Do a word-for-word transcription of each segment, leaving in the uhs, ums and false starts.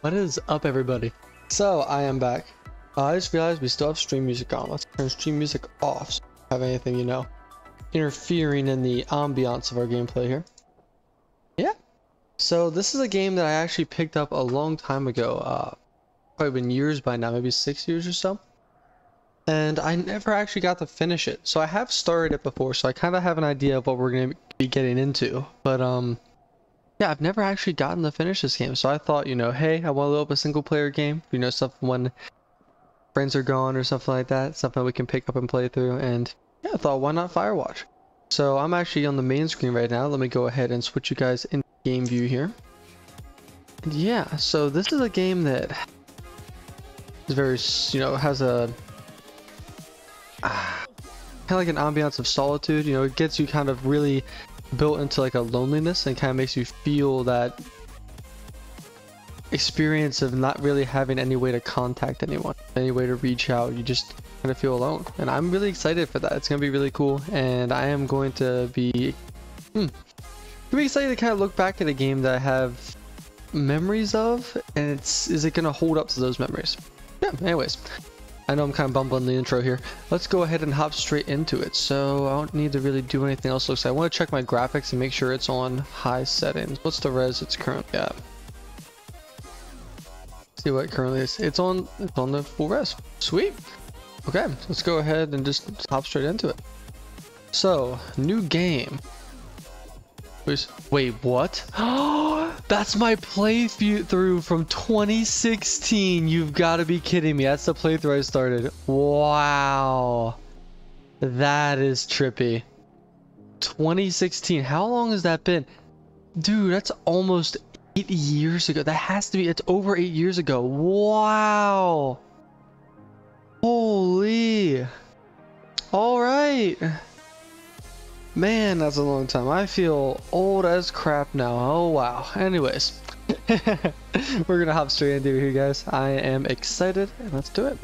What is up, everybody? So I am back. Uh, I just realized we still have stream music on. Let's turn stream music off so we don't have anything, you know, interfering in the ambiance of our gameplay here. Yeah. So this is a game that I actually picked up a long time ago. Uh, probably been years by now, maybe six years or so. And I never actually got to finish it. So I have started it before, so I kind of have an idea of what we're going to be getting into. But, um... yeah, I've never actually gotten to finish this game, so I thought, you know, hey, I want to load up a single-player game. You know, stuff when friends are gone or something like that. Something we can pick up and play through, and yeah, I thought, why not Firewatch? So I'm actually on the main screen right now. Let me go ahead and switch you guys into game view here. And yeah, so this is a game that is very, you know, has a ah, kind of like an ambiance of solitude. You know, it gets you kind of really built into like a loneliness and kind of makes you feel that experience of not really having any way to contact anyone, any way to reach out. You just kind of feel alone, and I'm really excited for that. It's gonna be really cool, and I am going to be hmm, really excited to kind of look back at a game that I have memories of, and it's is it gonna hold up to those memories? Yeah, anyways, I know I'm kind of bumbling the intro here. Let's go ahead and hop straight into it. So I don't need to really do anything else. Looks like I want to check my graphics and make sure it's on high settings. What's the res it's currently at? Let's see what it currently is. It's on, it's on the full res. Sweet. Okay, let's go ahead and just hop straight into it. So new game. Wait, wait what? That's my playthrough from twenty sixteen. You've got to be kidding me. That's the playthrough I started. Wow. That is trippy. twenty sixteen. How long has that been? Dude, that's almost eight years ago. That has to be. It's over eight years ago. Wow. Holy. All right. Man, that's a long time. I feel old as crap now. Oh, wow. Anyways, we're going to hop straight into it here, guys. I am excited, and let's do it.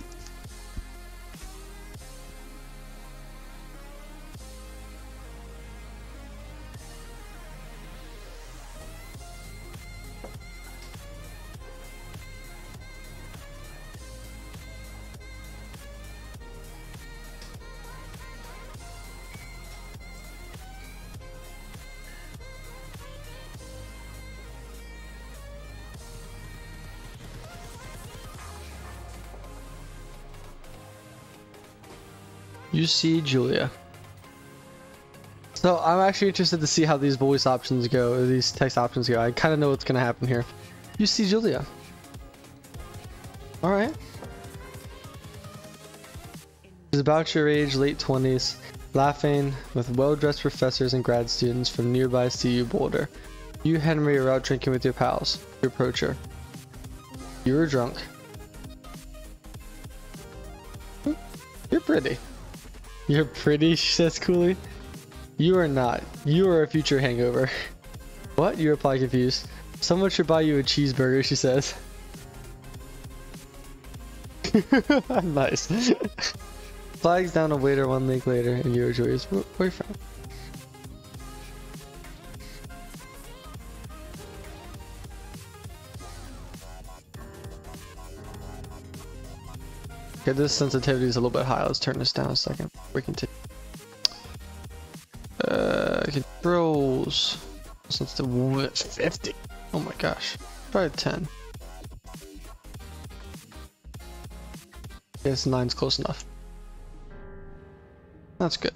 You see Julia. So I'm actually interested to see how these voice options go, or these text options go. I kind of know what's going to happen here. You see Julia. All right. She's about your age, late twenties, laughing with well-dressed professors and grad students from nearby C U Boulder. You, Henry, are out drinking with your pals. You approach her. You are drunk. You're pretty. You're pretty, she says coolly. You are not. You are a future hangover. What? You reply confused. Someone should buy you a cheeseburger, she says. Nice. Flags down a waiter one week later, and you are Julia's boyfriend. Okay, this sensitivity is a little bit high. Let's turn this down a second. We can take uh, controls. Since the fifty. Oh my gosh. Try ten. Yes, nine's close enough. That's good.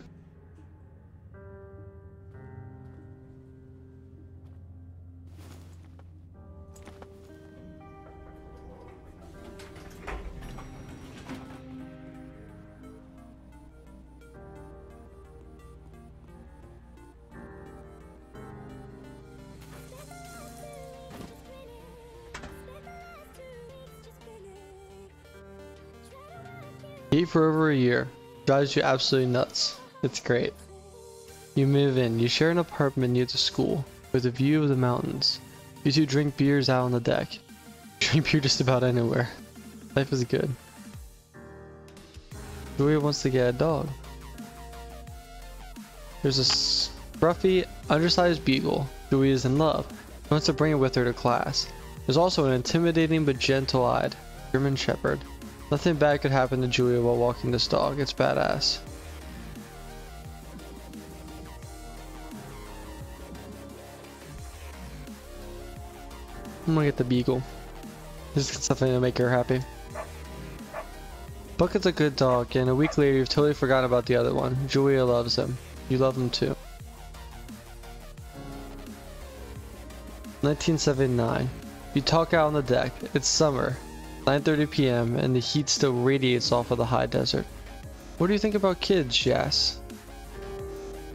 Eat for over a year. Drives you absolutely nuts. It's great. You move in. You share an apartment near the school with a view of the mountains. You two drink beers out on the deck. Drink beer just about anywhere. Life is good. Julia wants to get a dog. There's a scruffy, undersized beagle. Julia is in love. She wants to bring it with her to class. There's also an intimidating but gentle-eyed German Shepherd. Nothing bad could happen to Julia while walking this dog. It's badass. I'm gonna get the beagle. This is something to make her happy. Bucket's a good dog, and a week later you've totally forgotten about the other one. Julia loves him. You love him too. nineteen seventy-nine. You talk out on the deck. It's summer, nine thirty p m, and the heat still radiates off of the high desert. What do you think about kids, she asks.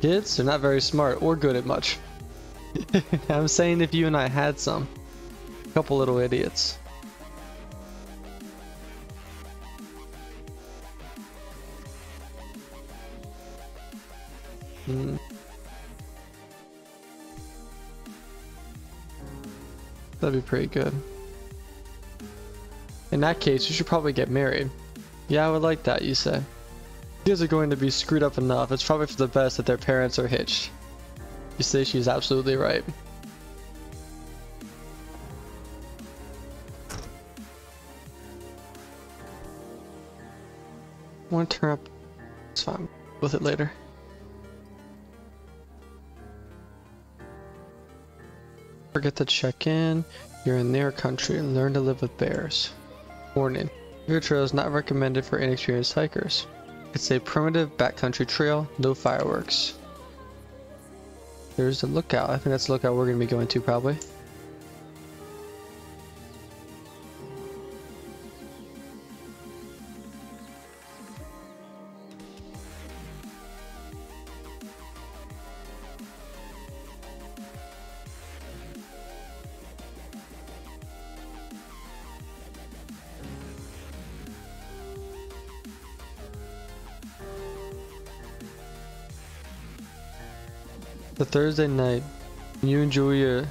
Kids? They're not very smart or good at much. I'm saying if you and I had some. A couple little idiots. Hmm. That'd be pretty good. In that case, you should probably get married. Yeah, I would like that, you say. Kids are going to be screwed up enough. It's probably for the best that their parents are hitched. You say she's absolutely right. I want to turn up. It's fine. With it later. Forget to check in. You're in their country and learn to live with bears. Warning. Your trail is not recommended for inexperienced hikers. It's a primitive backcountry trail, no fireworks. There's the lookout. I think that's the lookout we're going to be going to probably. It's a Thursday night, and you and Julia.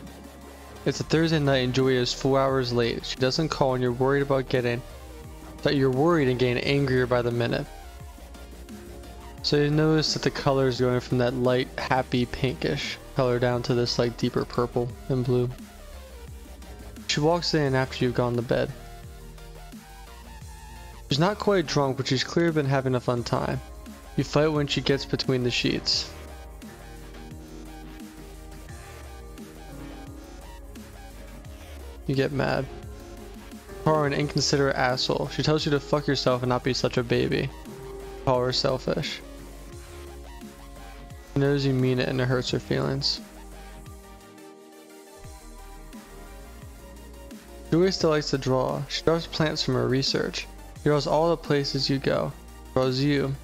It's a Thursday night, and Julia is four hours late. She doesn't call, and you're worried about getting. That you're worried and getting angrier by the minute. So you notice that the color is going from that light, happy pinkish color down to this like deeper purple and blue. She walks in after you've gone to bed. She's not quite drunk, but she's clearly been having a fun time. You fight when she gets between the sheets. You get mad. You are an inconsiderate asshole. She tells you to fuck yourself and not be such a baby. You call her selfish. She knows you mean it and it hurts her feelings. Julia still likes to draw. She draws plants from her research. She draws all the places you go. She draws you.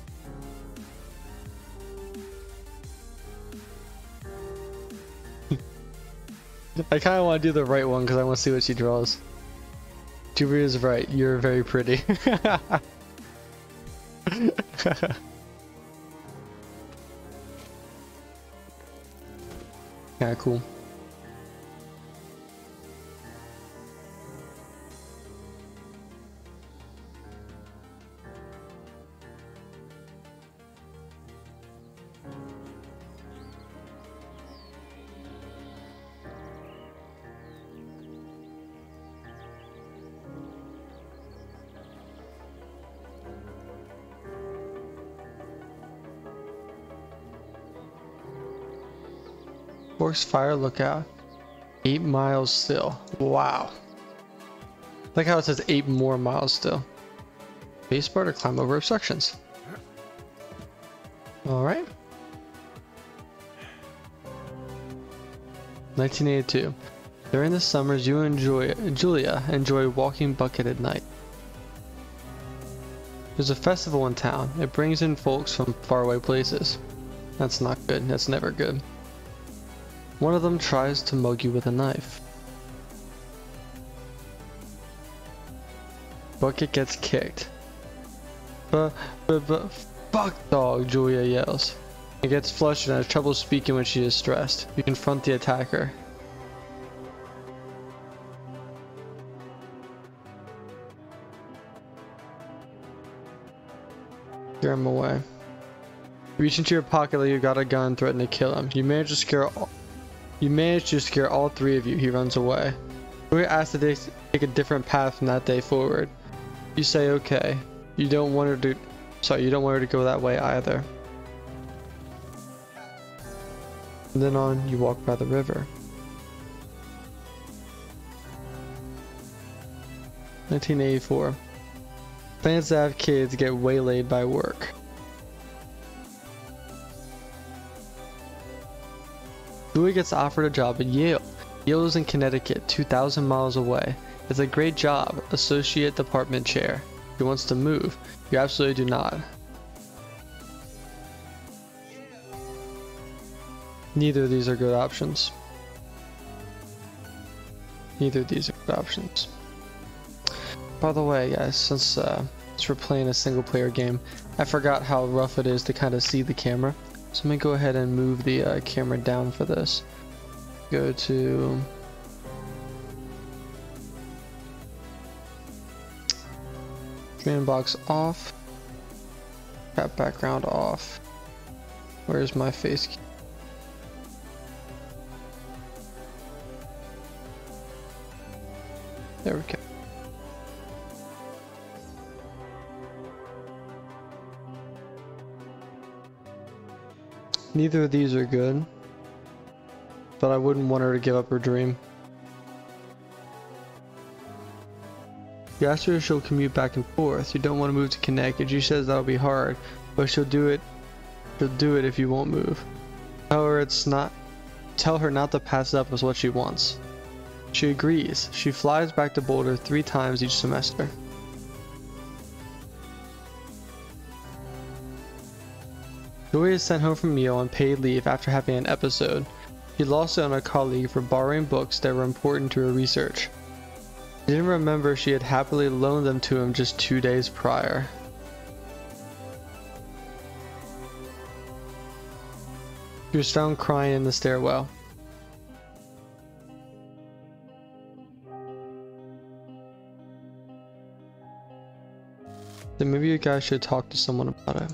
I kind of want to do the right one because I want to see what she draws. Julia's right. You're very pretty. Yeah, cool. Forest fire lookout. Eight miles still. Wow. I like how it says eight more miles still. Base bar to climb over obstructions. Alright. nineteen eighty-two. During the summers, you and Julia, Julia enjoy walking bucket at night. There's a festival in town. It brings in folks from faraway places. That's not good. That's never good. One of them tries to mug you with a knife. Bucket gets kicked. But, but, but, fuck dog, Julia yells. It gets flustered and has trouble speaking when she is stressed. You confront the attacker. Scare him away. Reach into your pocket like you got a gun, threatening to kill him. You manage to scare all You manage to scare all three of you. He runs away. We're asked to take a different path from that day forward. You say okay. You don't want her to sorry, you don't want her to go that way either. From then on, you walk by the river. nineteen eighty-four. Plans to have kids get waylaid by work. Julia gets offered a job at Yale. Yale is in Connecticut, two thousand miles away. It's a great job, associate department chair. She wants to move. You absolutely do not. Neither of these are good options. Neither of these are good options. By the way, guys, since, uh, since we're playing a single-player game, I forgot how rough it is to kind of see the camera. So let me go ahead and move the uh, camera down for this. Go to... Command box off. Tap background off. Where's my face? There we go. Neither of these are good, but I wouldn't want her to give up her dream. You ask her if she'll commute back and forth. You don't want to move to Connecticut. She says that'll be hard, but she'll do it. She'll do it if you won't move. Tell her it's not. Tell her not to pass up is what she wants. She agrees. She flies back to Boulder three times each semester. Julia is sent home from Yale on paid leave after having an episode. She lost it on a colleague for borrowing books that were important to her research. She didn't remember she had happily loaned them to him just two days prior. She was found crying in the stairwell. Then maybe you guys should talk to someone about it.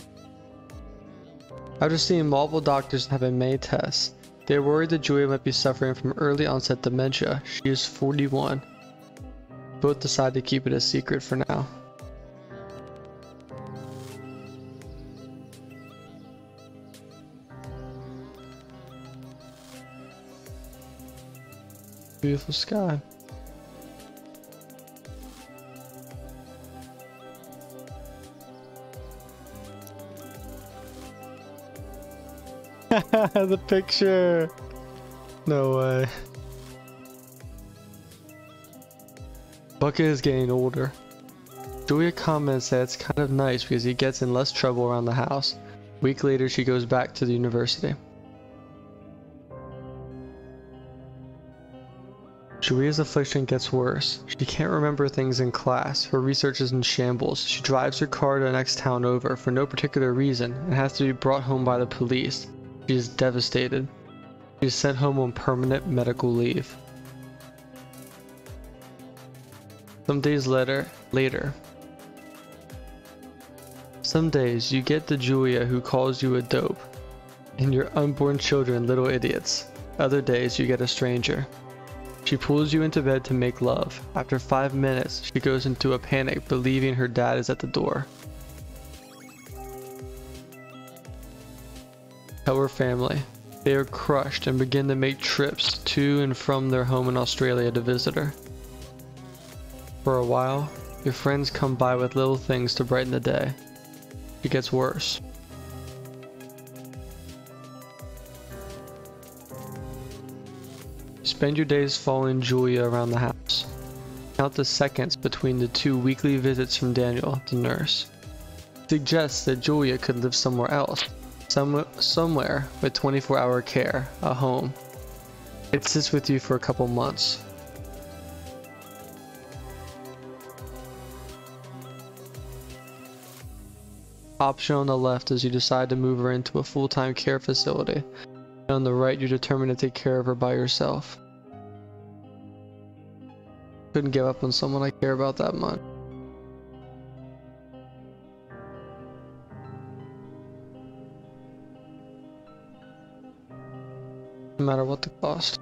After seeing multiple doctors and having many tests, they are worried that Julia might be suffering from early onset dementia. She is forty-one. Both decide to keep it a secret for now. Beautiful sky. The picture! No way. Bucket is getting older. Julia comments that it's kind of nice because he gets in less trouble around the house. A week later, she goes back to the university. Julia's affliction gets worse. She can't remember things in class. Her research is in shambles. She drives her car to the next town over for no particular reason and has to be brought home by the police. She is devastated. She is sent home on permanent medical leave. Some days later, later. Some days you get the Julia who calls you a dope and your unborn children little idiots. Other days you get a stranger. She pulls you into bed to make love. After five minutes, she goes into a panic, believing her dad is at the door. Tell her family. They are crushed and begin to make trips to and from their home in Australia to visit her. For a while, your friends come by with little things to brighten the day. It gets worse. Spend your days following Julia around the house. Count the seconds between the two weekly visits from Daniel, the nurse. Suggests that Julia could live somewhere else. Some, somewhere with twenty-four hour care, a home. It sits with you for a couple months. Option on the left is you decide to move her into a full-time care facility. And on the right, you determine to take care of her by yourself. Couldn't give up on someone I care about that much. No matter what the cost.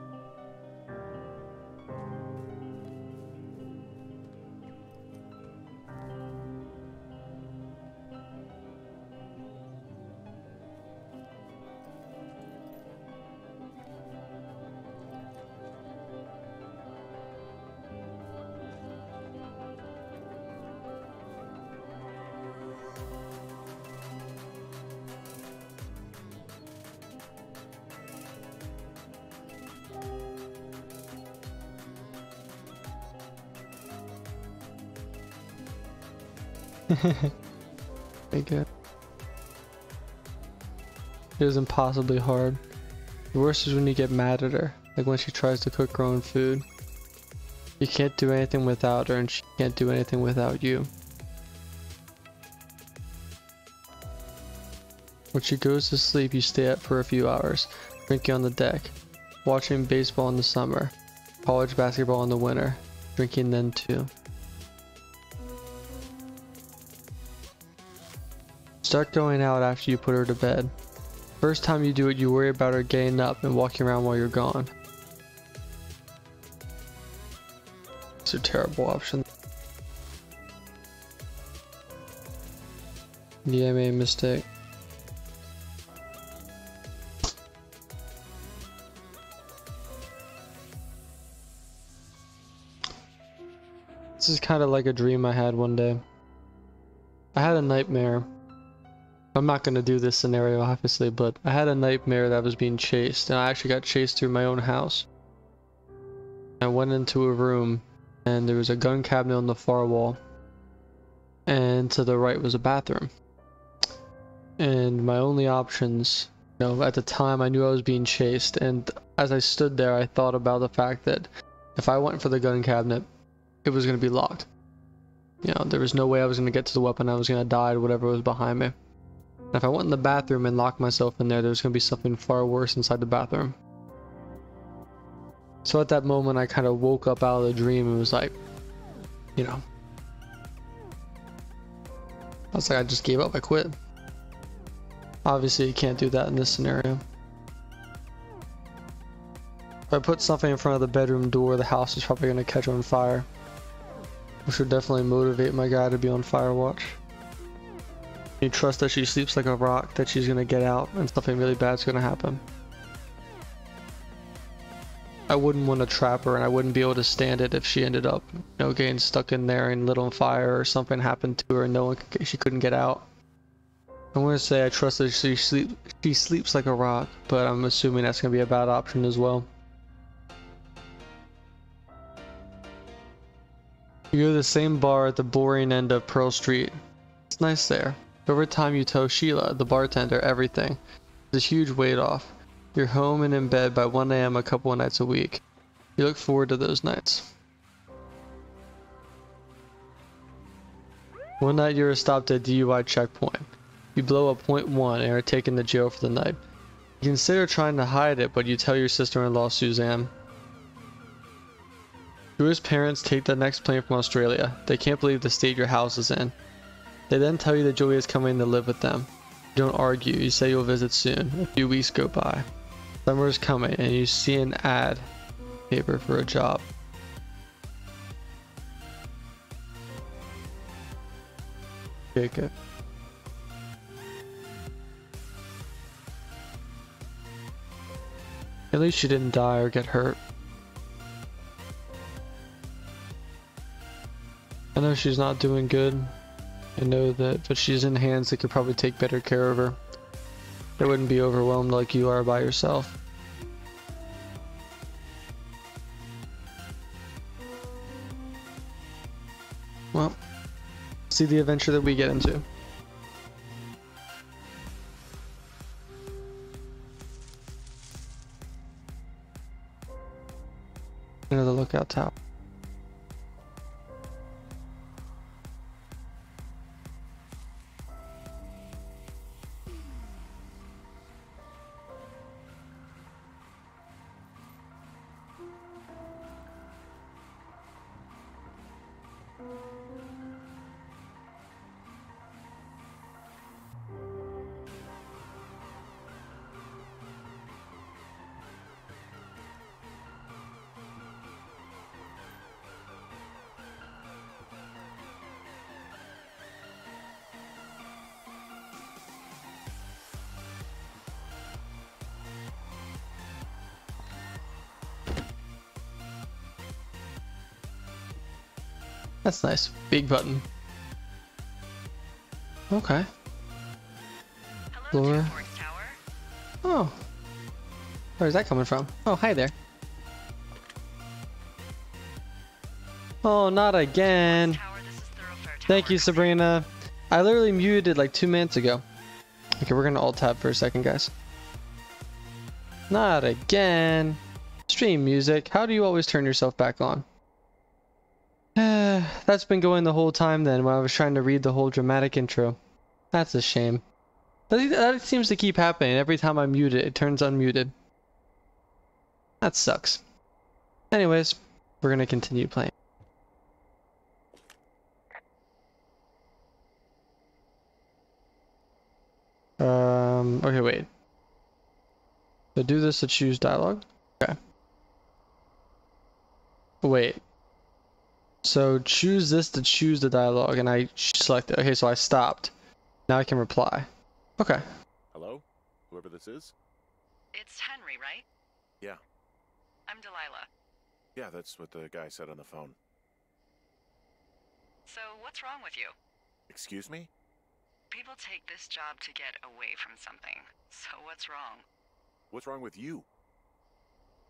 I guess. It was impossibly hard. The worst is when you get mad at her, like when she tries to cook her own food. You can't do anything without her, and she can't do anything without you. When she goes to sleep, you stay up for a few hours, drinking on the deck, watching baseball in the summer, college basketball in the winter, drinking then too. Start going out after you put her to bed. First time you do it, you worry about her getting up and walking around while you're gone. It's a terrible option. Yeah, I made a mistake. This is kind of like a dream I had one day. I had a nightmare. I'm not going to do this scenario, obviously, but I had a nightmare that I was being chased, and I actually got chased through my own house. I went into a room, and there was a gun cabinet on the far wall, and to the right was a bathroom. And my only options, you know, at the time I knew I was being chased, and as I stood there, I thought about the fact that if I went for the gun cabinet, it was going to be locked. You know, there was no way I was going to get to the weapon, I was going to die to whatever was behind me. If I went in the bathroom and locked myself in there, there was going to be something far worse inside the bathroom. So at that moment, I kind of woke up out of the dream and was like, you know. I was like, I just gave up, I quit. Obviously, you can't do that in this scenario. If I put something in front of the bedroom door, the house is probably going to catch on fire, which would definitely motivate my guy to be on Firewatch. You trust that she sleeps like a rock, that she's gonna get out and something really bad's gonna happen. I wouldn't want to trap her, and I wouldn't be able to stand it if she ended up, you know, getting stuck in there and lit on fire, or something happened to her and no one could, she couldn't get out. I want to say I trust that she sleep she sleeps like a rock, but I'm assuming that's gonna be a bad option as well. You go to the same bar at the boring end of Pearl Street. It's nice there. Over time you tell Sheila, the bartender, everything. It's a huge weight off. You're home and in bed by one A M a couple of nights a week. You look forward to those nights. One night you are stopped at a D U I checkpoint. You blow a point one and are taken to jail for the night. You consider trying to hide it, but you tell your sister-in-law Suzanne. Julie's parents take the next plane from Australia. They can't believe the state your house is in. They then tell you that Julia is coming to live with them. You don't argue, you say you'll visit soon. A few weeks go by. Summer is coming and you see an ad paper for a job. Take it. At least she didn't die or get hurt. I know she's not doing good. I know that, but she's in hands that could probably take better care of her. They wouldn't be overwhelmed like you are by yourself. Well, see the adventure that we get into. Another lookout tower. That's nice. Big button. Okay. Hello, Two Forks Tower. Oh. Where's that coming from? Oh, hi there. Oh, not again. Tower, this is Thoroughfare Tower. Thank you, Sabrina. I literally muted like two minutes ago. Okay, we're gonna alt tab for a second, guys. Not again. Stream music. How do you always turn yourself back on? That's been going the whole time then, when I was trying to read the whole dramatic intro. That's a shame. That, that seems to keep happening. Every time I mute it, it turns unmuted. That sucks. Anyways, we're gonna continue playing. Um, okay, wait. So do this to choose dialogue. Okay. Wait. So choose this to choose the dialogue, and I selected. Okay, so I stopped. Now I can reply. Okay. Hello? Whoever this is? It's Henry, right? Yeah. I'm Delilah. Yeah, that's what the guy said on the phone. So what's wrong with you? Excuse me? People take this job to get away from something. So what's wrong? What's wrong with you?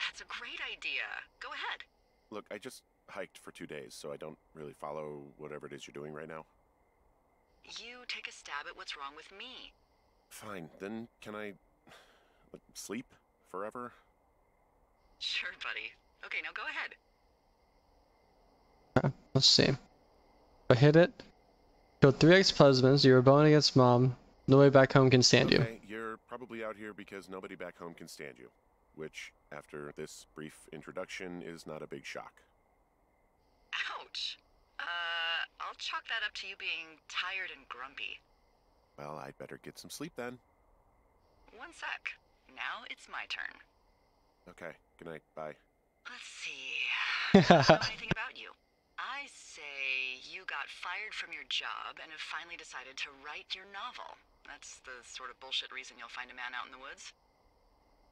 That's a great idea. Go ahead. Look, I just hiked for two days, so I don't really follow whatever it is you're doing right now. You take a stab at what's wrong with me. Fine, then can I like, sleep forever? Sure, buddy. Okay, now go ahead. Okay, let's see. I hit it. Killed three ex-husbands. You were bone against mom. Nobody back home can stand you. Okay, you're probably out here because nobody back home can stand you. Which, after this brief introduction, is not a big shock. Ouch. Uh, I'll chalk that up to you being tired and grumpy. Well, I'd better get some sleep then. One sec. Now it's my turn. Okay, good night, bye. Let's see. I don't know anything about you. I say you got fired from your job and have finally decided to write your novel. That's the sort of bullshit reason you'll find a man out in the woods.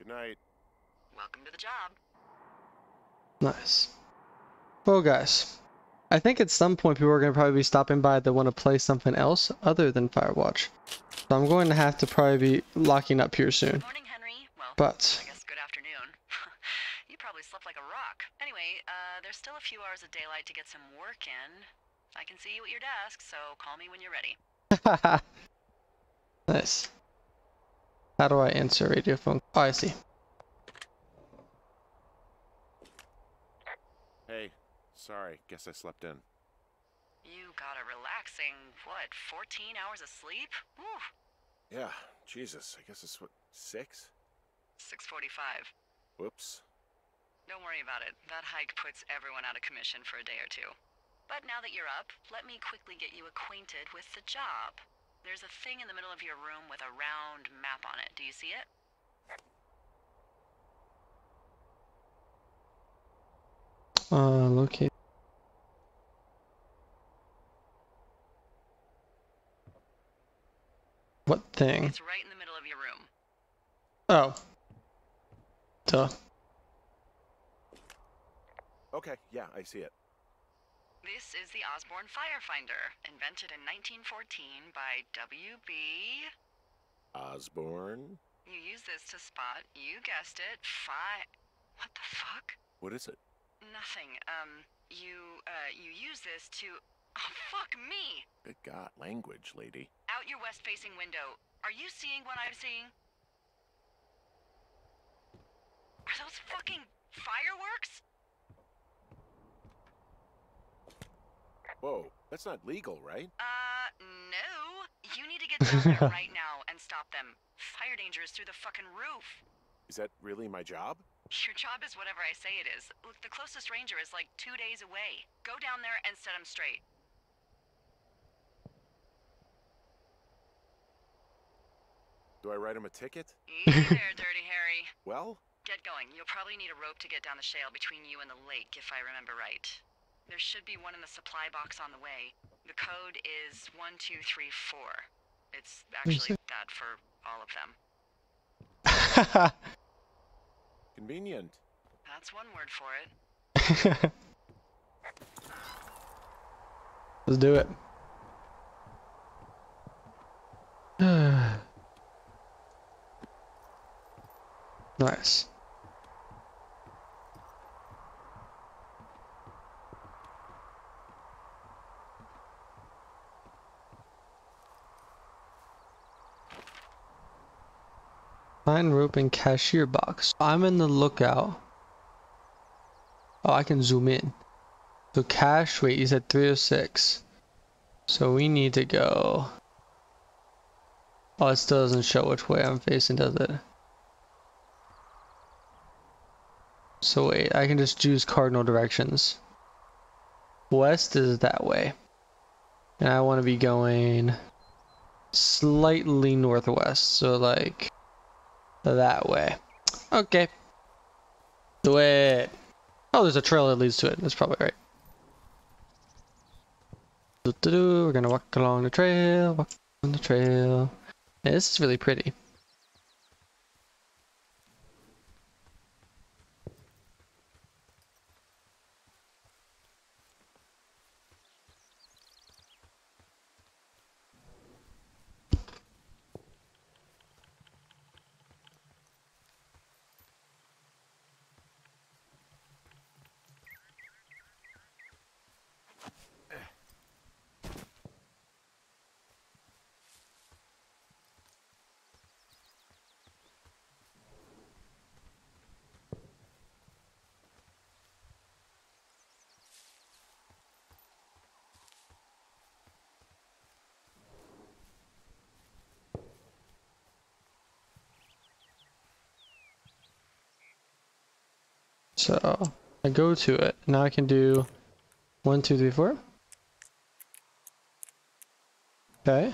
Good night. Welcome to the job. Nice. Well, guys, I think at some point people are going to probably be stopping by that want to play something else other than Firewatch. So I'm going to have to probably be locking up here soon. Good morning, Henry. Well, but I guess good afternoon. You probably slept like a rock. Anyway, uh, there's still a few hours of daylight to get some work in. I can see you at your desk, so call me when you're ready. Nice. How do I answer radio phone? Oh, I see. Hey, sorry, guess I slept in. You got a relaxing, what, fourteen hours of sleep? Whew. Yeah, Jesus, I guess it's what, six? six forty-five. Whoops. Don't worry about it. That hike puts everyone out of commission for a day or two. But now that you're up, let me quickly get you acquainted with the job. There's a thing in the middle of your room with a round map on it. Do you see it? Uh, locate. What thing? It's right in the middle of your room. Oh. Duh. Okay, yeah, I see it. This is the Osborne Firefinder, invented in nineteen fourteen by W B Osborne? You use this to spot, you guessed it, fi- What the fuck? What is it? Nothing. Um, you, uh, you use this to... Oh, fuck me! Good God, language, lady. Out your west-facing window. Are you seeing what I'm seeing? Are those fucking fireworks? Whoa, that's not legal, right? Uh, no. You need to get down there right now and stop them. Fire danger is through the fucking roof. Is that really my job? Your job is whatever I say it is. Look, the closest ranger is like two days away. Go down there and set him straight. Do I write him a ticket? Easy there, Dirty Harry. Well? Get going. You'll probably need a rope to get down the shale between you and the lake, if I remember right. There should be one in the supply box on the way. The code is one two three four. It's actually that for all of them. Convenient. That's one word for it. Let's do it. Nice. Pine rope and cashier box. I'm in the lookout. Oh, I can zoom in. So cash, wait, you said three oh six. So we need to go. Oh, it still doesn't show which way I'm facing, does it? So wait, I can just choose cardinal directions. West is that way. And I want to be going slightly northwest, so like that way. Okay. Do it. Oh, there's a trail that leads to it. That's probably right. We're gonna walk along the trail, walk along the trail. Yeah, this is really pretty. So I go to it. Now I can do one, two, three, four. Okay.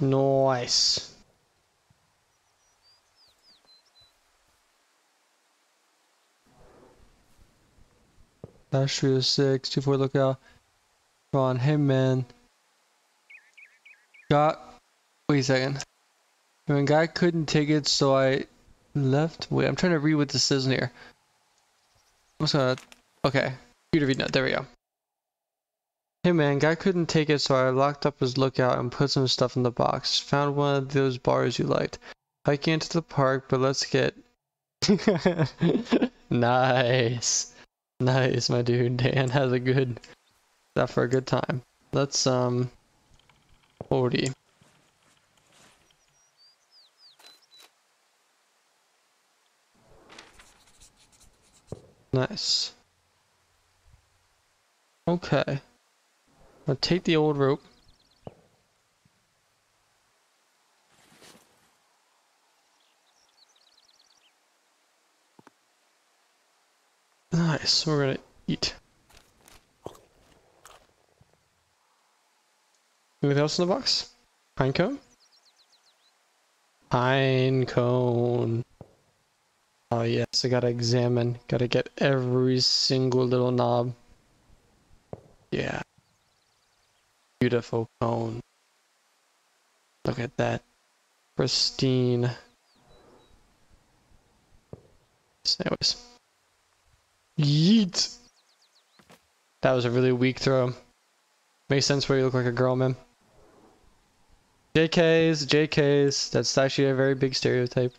Nice. Dash three, six, two, four, look out. Ron, hey man. Got, wait a second. I mean, guy couldn't take it, so I left. Wait, I'm trying to read what this is in here. I'm just gonna, okay. Computer read note, there we go. Hey man, guy couldn't take it, so I locked up his lookout and put some stuff in the box. Found one of those bars you liked. Hiking into the park, but let's get... Nice. Nice, my dude. Dan has a good, that for a good time. Let's, um... forty. Nice. Okay. I'll take the old rope. Nice. We're gonna eat. Anything else in the box? Pine cone? Pine cone. Oh yes, I gotta examine. Gotta get every single little knob. Yeah. Beautiful cone. Look at that. Pristine. Anyways. Yeet! That was a really weak throw. Makes sense where you look like a girl, man. J Ks, J Ks, that's actually a very big stereotype.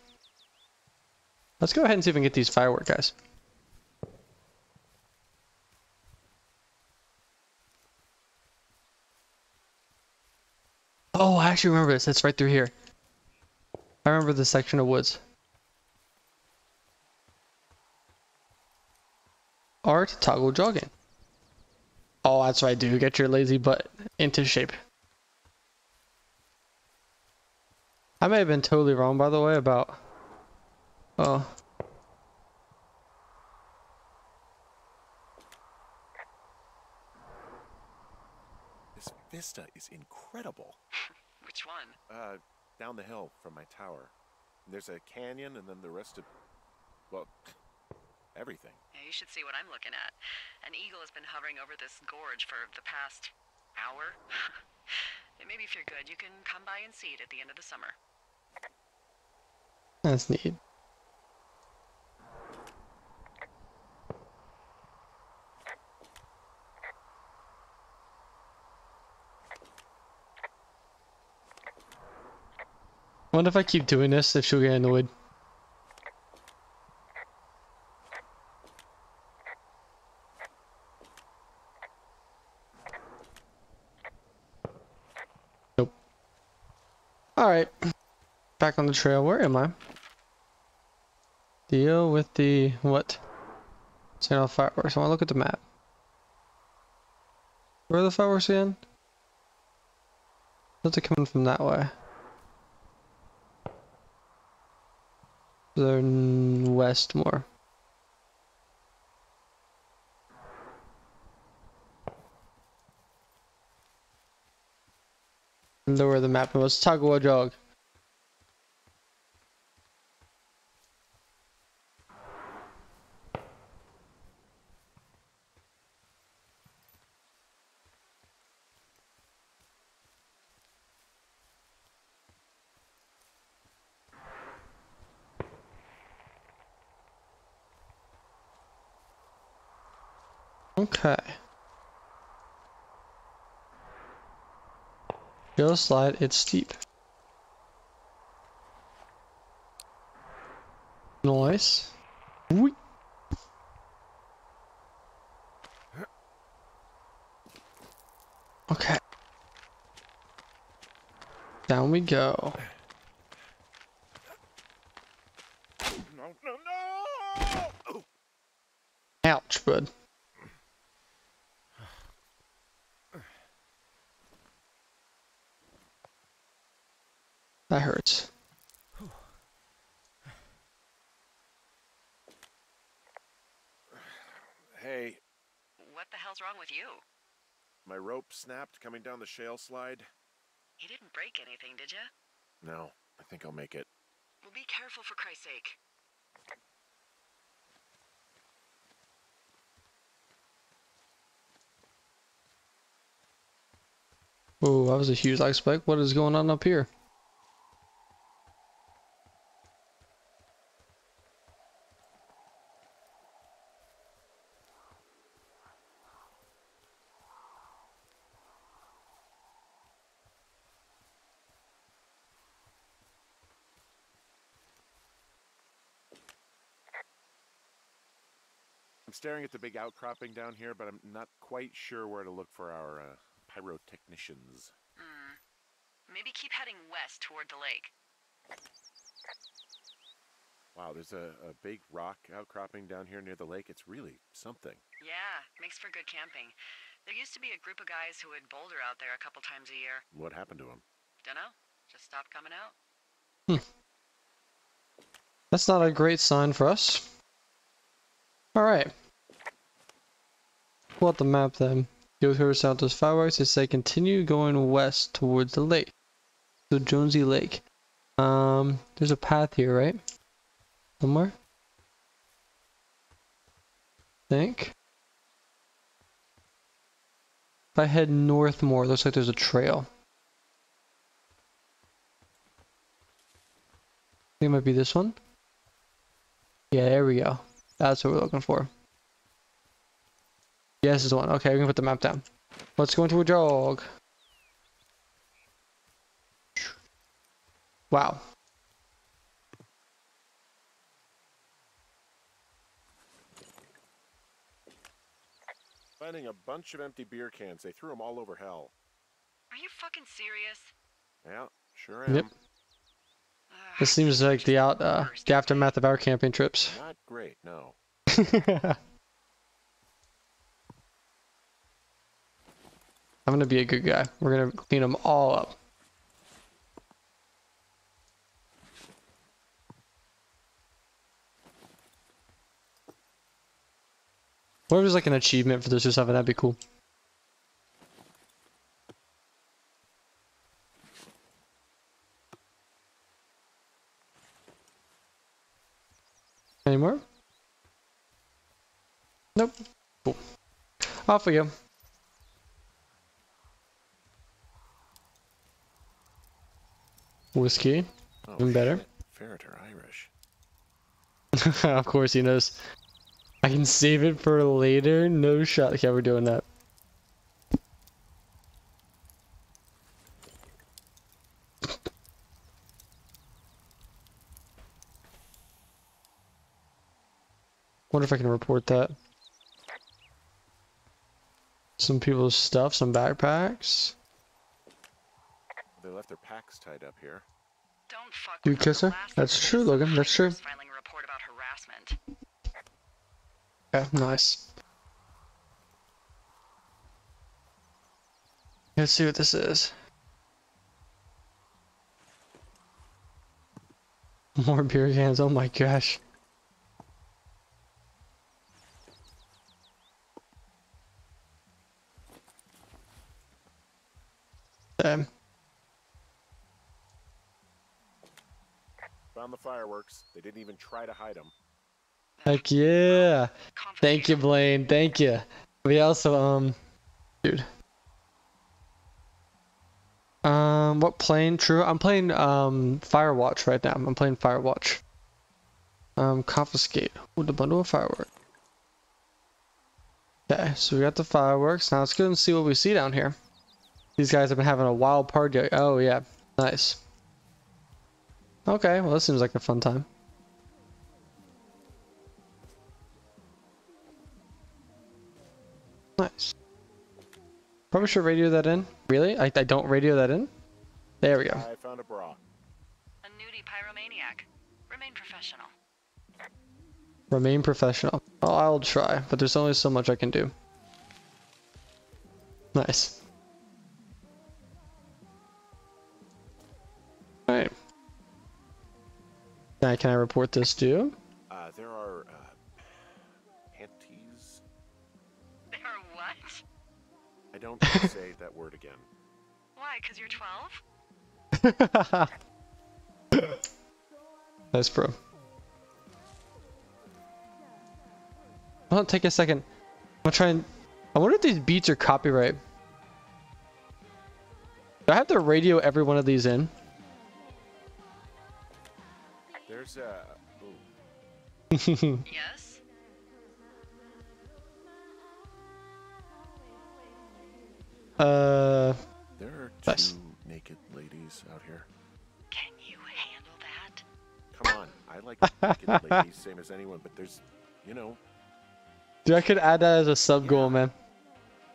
Let's go ahead and see if we can get these firework guys. Oh, I actually remember this, it's right through here. I remember this section of woods. R to toggle jogging. Oh, that's what I do, get your lazy butt into shape. I may have been totally wrong, by the way, about... Oh. This vista is incredible. Which one? Uh, down the hill from my tower. There's a canyon and then the rest of... Well, everything. Yeah, you should see what I'm looking at. An eagle has been hovering over this gorge for the past hour. Maybe if you're good, you can come by and see it at the end of the summer. That's neat. I wonder if I keep doing this, if she'll get annoyed. Back on the trail. Where am I? Deal with the what? Channel fireworks. I want to look at the map. Where are the fireworks again? They're coming from that way. They're west more. Lower the map. It was Tagua Jog. Okay. Go slide, it's steep. Nice. Whee. Okay. Down we go. No, no, no! Ouch, bud. That hurts. Hey. What the hell's wrong with you? My rope snapped coming down the shale slide. You didn't break anything, did you? No, I think I'll make it. Well, be careful for Christ's sake. Oh, that was a huge ice spike. What is going on up here? Staring at the big outcropping down here, but I'm not quite sure where to look for our uh, pyrotechnicians. Mm. Maybe keep heading west toward the lake. Wow, there's a, a big rock outcropping down here near the lake. It's really something. Yeah, makes for good camping. There used to be a group of guys who would boulder out there a couple times a year. What happened to them? Dunno. Just stopped coming out. Hmm. That's not a great sign for us. Alright. Pull out the map then. Go through south those fireworks. It say continue going west towards the lake. So Jonesy Lake. Um, there's a path here, right? Somewhere? I think. If I head north more, it looks like there's a trail. I think it might be this one. Yeah, there we go. That's what we're looking for. Yes, is one. Okay, we can put the map down. Let's go into a jog. Wow. Finding a bunch of empty beer cans. They threw them all over hell. Are you fucking serious? Yeah, sure am. Yep. This seems like the out uh, the aftermath of our camping trips. Not great, no. I'm gonna be a good guy. We're gonna clean them all up. What if there's like an achievement for this or something? That'd be cool. Anymore? Nope. Cool. Off we go. Whiskey. Oh, even better. Ferret or Irish. Of course he knows. I can save it for later. No shot. Okay, we're doing that. Wonder if I can report that. Some people's stuff, some backpacks. They left their packs tied up here. Don't fuck you kiss her? That's true, Logan. That's true. Filing a report about harassment. Yeah, nice. Let's see what this is. More beer cans. Oh my gosh. Damn. Found the fireworks. They didn't even try to hide them. Heck yeah! Thank you, Blaine. Thank you. We also um, dude. Um, what plane? True. I'm playing um Firewatch right now. I'm playing Firewatch. Um, confiscate with a bundle of fireworks. Okay, so we got the fireworks. Now let's go and see what we see down here. These guys have been having a wild party. Oh yeah, nice. Okay, well this seems like a fun time. Nice. Probably should radio that in. Really? I, I don't radio that in? There we go. I found a bra. A nudie pyromaniac. Remain professional. Remain professional. Oh, I'll try, but there's only so much I can do. Nice. Alright. Now, can I report this to you? Uh, there are, uh, panties. There are what? I don't say that word again. Why? Because you're twelve? Nice, bro. I'll take a second. I'll try and... I wonder if these beats are copyright. Do I have to radio every one of these in? There's a... Yes? Uh... There are two nice. naked ladies out here. Can you handle that? Come on, I like naked ladies, same as anyone, but there's, you know... Dude, I could add that as a sub-goal, yeah. man.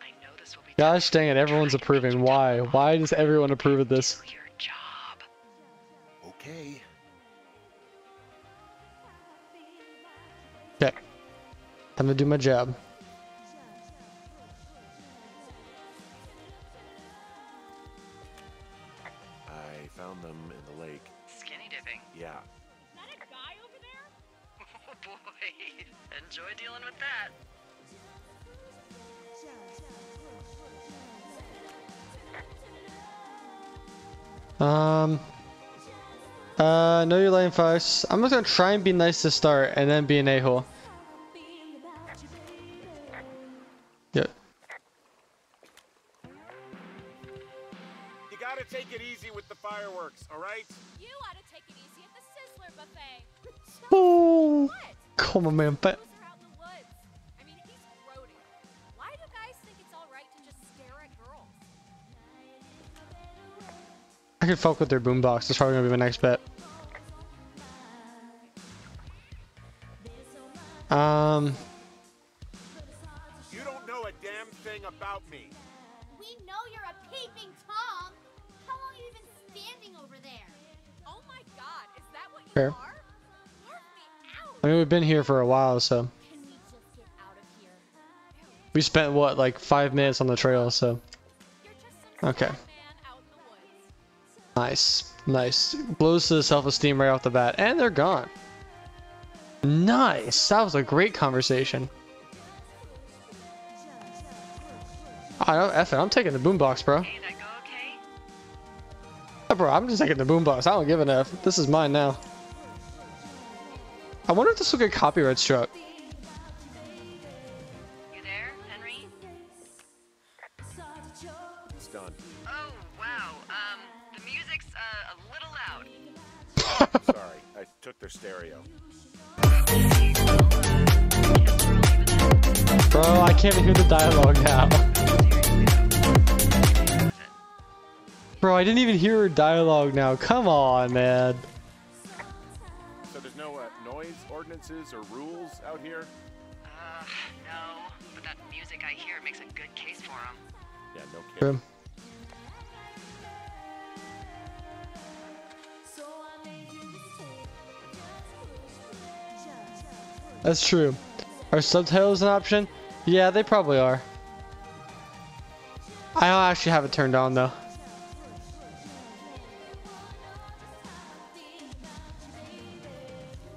I know this will be Gosh dang it, everyone's approving. Why? Why does everyone approve of this? Do your job. Okay. Okay. Time to do my job. I found them in the lake. Skinny dipping. Yeah. Is that a guy over there? Oh boy. Enjoy dealing with that. Um Uh no, you're lying, Fox. I'm just gonna try and be nice to start and then be an a-hole. Yeah. You gotta take it easy with the fireworks, alright? You ought to take it easy at the Sizzler buffet. Oh, come on, man. But I mean, he's grody. Why do guys think it's alright to just stare at girls? I could fuck with their boombox. That's probably gonna be my next bet. Um. About me. We know you're a peeping Tom. How long have you been standing over there? Oh my God, is that what you Fair. are? I mean, we've been here for a while, so. Can we just get out of here? We spent what, like five minutes on the trail, so. You're just some okay. man out in the woods. Nice, nice. Blows to the self-esteem right off the bat, and they're gone. Nice. That was a great conversation. I don't F it. I'm taking the boombox, bro. Hey, that go okay? Oh, bro, I'm just taking the boombox. I don't give an F. This is mine now. I wonder if this will get copyright struck. You there, Henry? It's done. Oh, wow. Um, the music's uh, a little loud. Sorry, I took their stereo. Bro, I can't hear the dialogue now. Bro, I didn't even hear her dialogue now. Come on, man. So there's no uh, noise ordinances or rules out here? Uh, no. But that music I hear makes a good case for them. Yeah, no kidding. True. That's true. Are subtitles an option? Yeah, they probably are. I don't actually have it turned on though.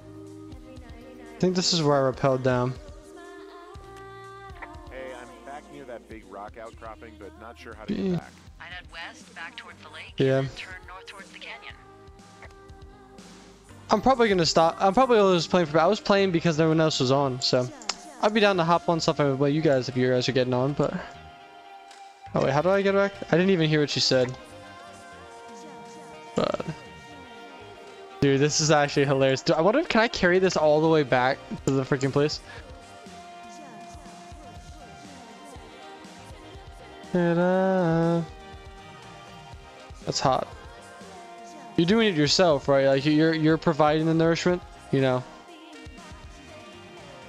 I think this is where I rappelled down. Hey, I'm back near that big rock outcropping, but not sure how to get back. I head west, back towards the lake, yeah. And turn north towards the canyon. I'm probably gonna stop. I'm probably always playing for. I was playing because no one else was on, so I'd be down to hop on stuff with you guys if you guys are getting on. But oh wait, how do I get back? I didn't even hear what she said. But. Dude, this is actually hilarious. Dude, I wonder if can I carry this all the way back to the freaking place? That's hot. You're doing it yourself, right? Like you're you're providing the nourishment, you know.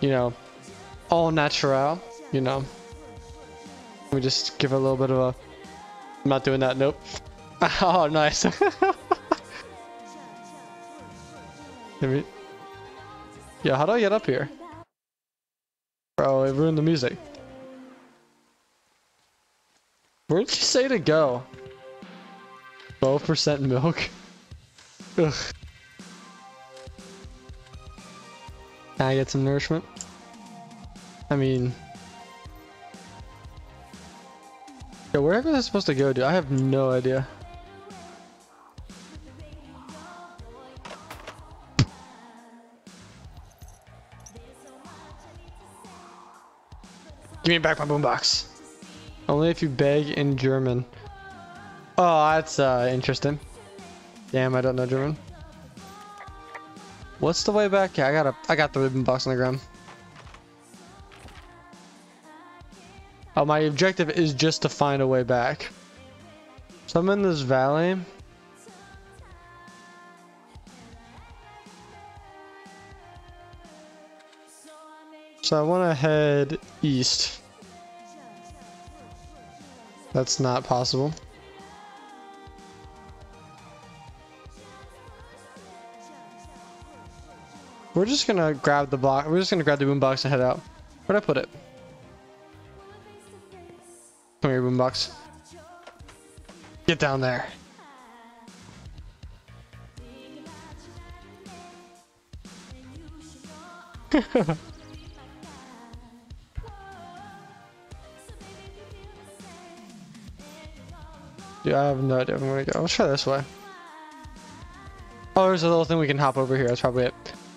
You know, all natural, you know. Let me just give it a little bit of a. I'm not doing that. Nope. Oh, nice. Me... Yeah, how do I get up here? Bro, it ruined the music. Where did you say to go? twelve percent milk? Ugh. Can I get some nourishment? I mean... Yo, wherever this is supposed to go, dude, I have no idea. Give me back my boombox. Only if you beg in German. Oh, that's uh, interesting. Damn, I don't know German. What's the way back? Yeah, I got a, I got the ribbon box on the ground. Oh, my objective is just to find a way back. So I'm in this valley. So I want to head east. That's not possible. We're just gonna grab the box. We're just gonna grab the boombox and head out. Where'd I put it? Come here, boombox. Get down there. Dude, I have no idea where I'm gonna go. Let's try this way. Oh, there's a little thing we can hop over here. That's probably it.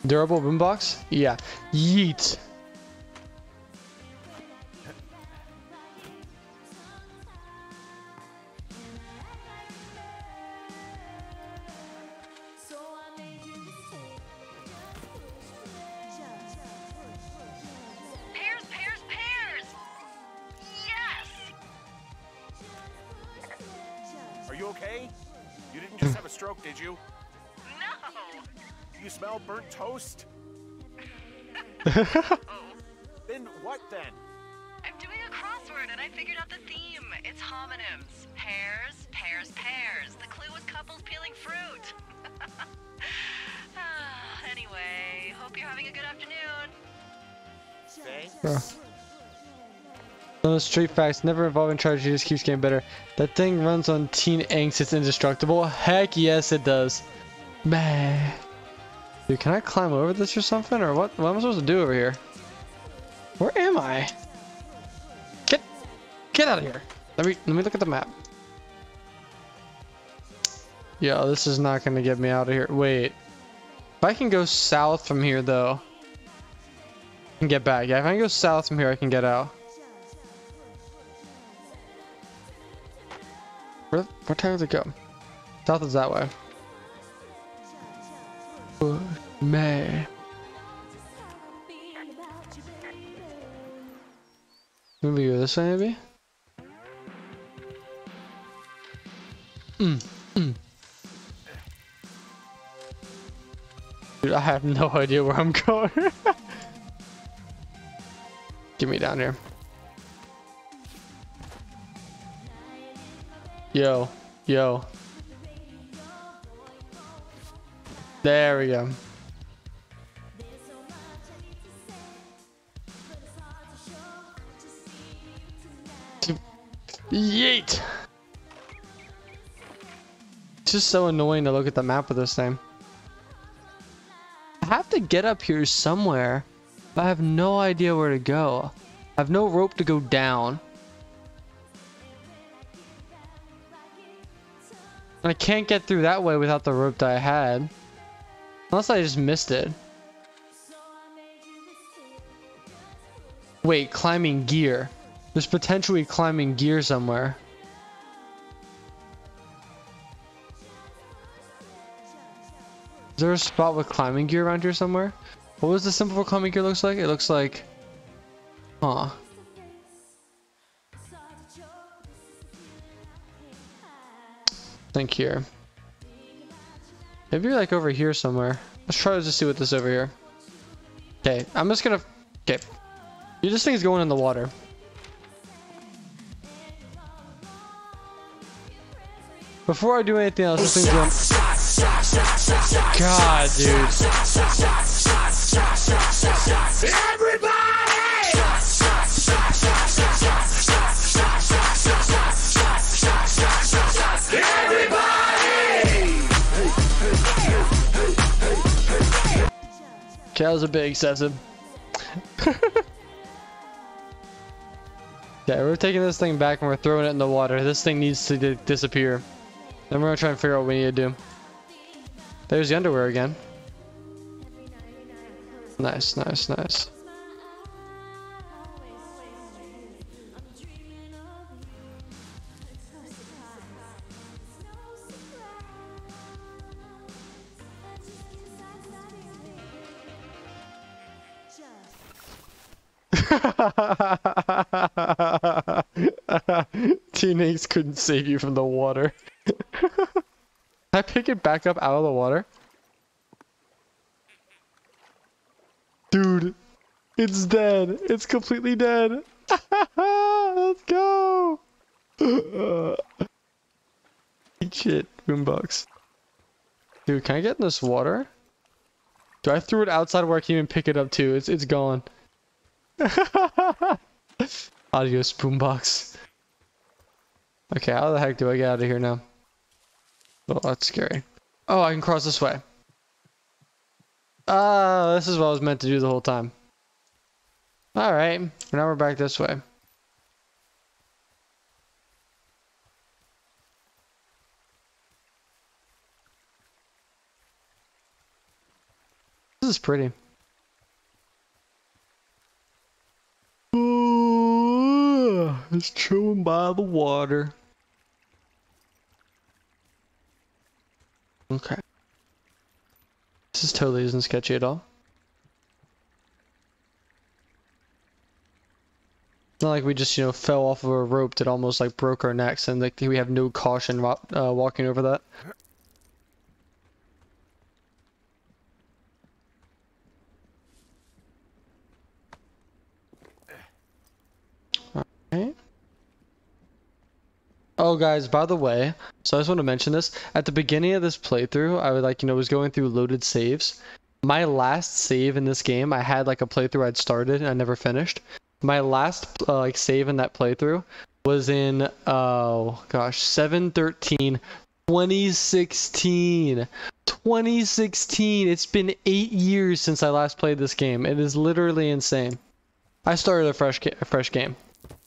Durable boombox? Yeah. Yeet. Then what then? I'm doing a crossword and I figured out the theme. It's homonyms. Pears, pears, pears. The clue was couples peeling fruit. Anyway, hope you're having a good afternoon. Thanks. Those street facts never evolve in charge, it just keeps getting better. That thing runs on teen angst, it's indestructible. Heck yes it does. Man. Dude, can I climb over this or something, or what? What am I supposed to do over here? Where am I? Get, get out of here! Let me, let me look at the map. Yo, this is not gonna get me out of here. Wait, if I can go south from here though, I can get back. Yeah, if I can go south from here, I can get out. Where, where time does it go? South is that way. Man. Maybe go this way, maybe? Mm, mm. Dude, I have no idea where I'm going. Get me down here. Yo, yo. There we go. Yeet! It's just so annoying to look at the map with this thing. I have to get up here somewhere, but I have no idea where to go. I have no rope to go down. I can't get through that way without the rope that I had. Unless I just missed it. Wait, climbing gear. There's potentially climbing gear somewhere. Is there a spot with climbing gear around here somewhere? What was the symbol for climbing gear looks like? It looks like... Huh. Think here. Maybe you're like over here somewhere. Let's try to just see what this over here. Okay, I'm just gonna... Okay. This thing's going in the water. Before I do anything else, this thing's going... God, dude. Everybody! Everybody! Okay, that was a bit excessive. Okay, we're taking this thing back and we're throwing it in the water. This thing needs to d disappear. Then we're gonna try and figure out what we need to do. There's the underwear again. Nice, nice, nice. Teenagers couldn't save you from the water. Can I pick it back up out of the water? Dude, it's dead. It's completely dead. Let's go. Eat shit, boombox. Dude, can I get in this water? Dude, I threw it outside where I can even pick it up too. It's it's gone. Adios, boombox. Okay, how the heck do I get out of here now? Oh, that's scary. Oh, I can cross this way. Ah, uh, this is what I was meant to do the whole time. Alright, now we're back this way. This is pretty. Ooh, it's chewing by the water. Okay. This is totally isn't sketchy at all. It's not like we just, you know, fell off of a rope that almost like broke our necks and like we have no caution uh, walking over that. Alright. Oh guys, by the way, so I just want to mention this. At the beginning of this playthrough, I would like, you know, was going through loaded saves. My last save in this game, I had like a playthrough I'd started and I never finished. My last uh, like save in that playthrough was in, oh gosh, seven thirteen twenty sixteen. twenty sixteen, it's been eight years since I last played this game. It is literally insane. I started a fresh, a fresh game,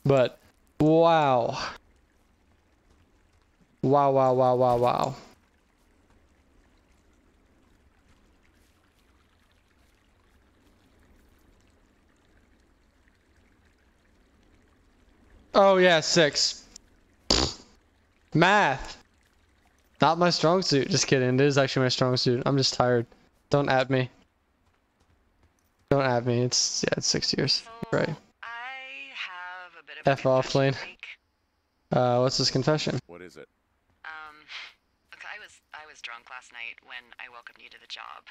but wow. Wow, wow, wow, wow, wow. Oh yeah, six. Math. Not my strong suit. Just kidding. It is actually my strong suit. I'm just tired. Don't at me. Don't at me. It's, yeah, it's six years. Right. I have a bit of F off lane. Uh, what's this confession? What is it? Drunk last night when I welcomed you to the job.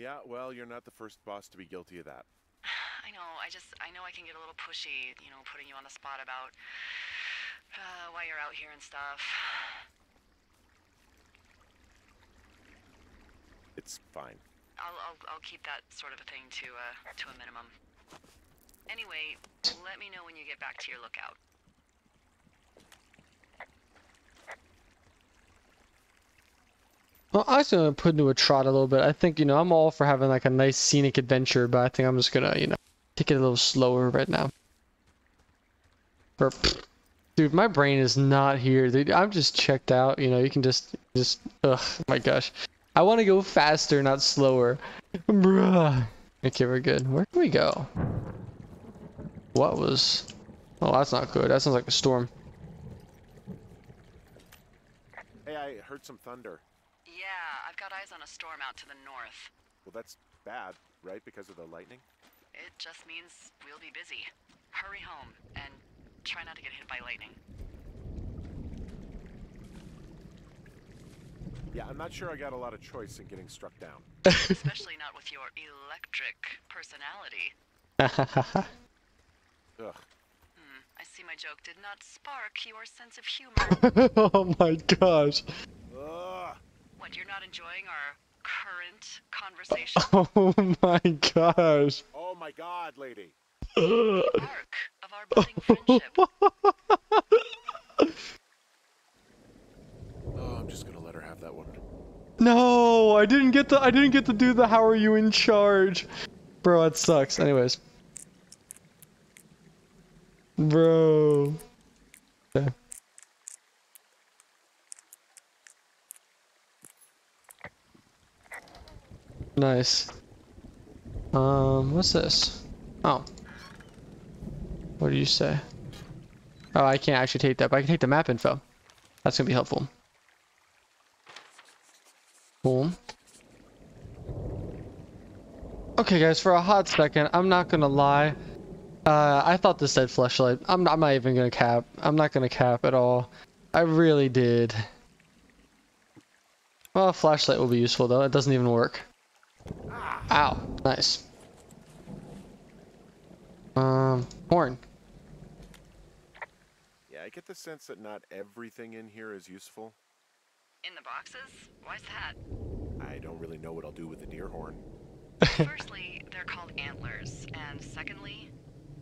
Yeah, well, you're not the first boss to be guilty of that. I know, I just, I know I can get a little pushy, you know, putting you on the spot about uh, why you're out here and stuff. It's fine. I'll, I'll, I'll keep that sort of a thing to, uh, to a minimum. Anyway, let me know when you get back to your lookout. Well, I was gonna put into a trot a little bit. I think, you know, I'm all for having like a nice scenic adventure, but I think I'm just gonna, you know, take it a little slower right now. Or, dude, my brain is not here. Dude, I'm just checked out. You know, you can just, just, ugh, my gosh. I want to go faster, not slower. Bruh. Okay, we're good. Where can we go? What was? Oh, that's not good. That sounds like a storm. Hey, I heard some thunder. Yeah, I've got eyes on a storm out to the north. Well, that's bad, right? Because of the lightning? It just means we'll be busy. Hurry home and try not to get hit by lightning. Yeah, I'm not sure I got a lot of choice in getting struck down. Especially not with your electric personality. Ugh. Hmm, I see my joke did not spark your sense of humor. Oh my gosh. Ugh. What, you're not enjoying our current conversation? Oh my gosh. Oh my god, lady. The arc of our budding friendship. Oh, I'm just gonna let her have that one. No, I didn't get to. I didn't get to do the. How are you in charge, bro? It sucks. Anyways, bro. Okay. Nice. Um, what's this? Oh. What do you say? Oh, I can't actually take that, but I can take the map info. That's gonna be helpful. Boom. Okay, guys, for a hot second, I'm not gonna lie. Uh, I thought this said fleshlight. I'm, I'm not even gonna cap. I'm not gonna cap at all. I really did. Well, a flashlight will be useful, though. It doesn't even work. Ow. Nice. Um, horn. I get the sense that not everything in here is useful. In the boxes? Why's that? I don't really know what I'll do with the deer horn. Firstly, they're called antlers, and secondly,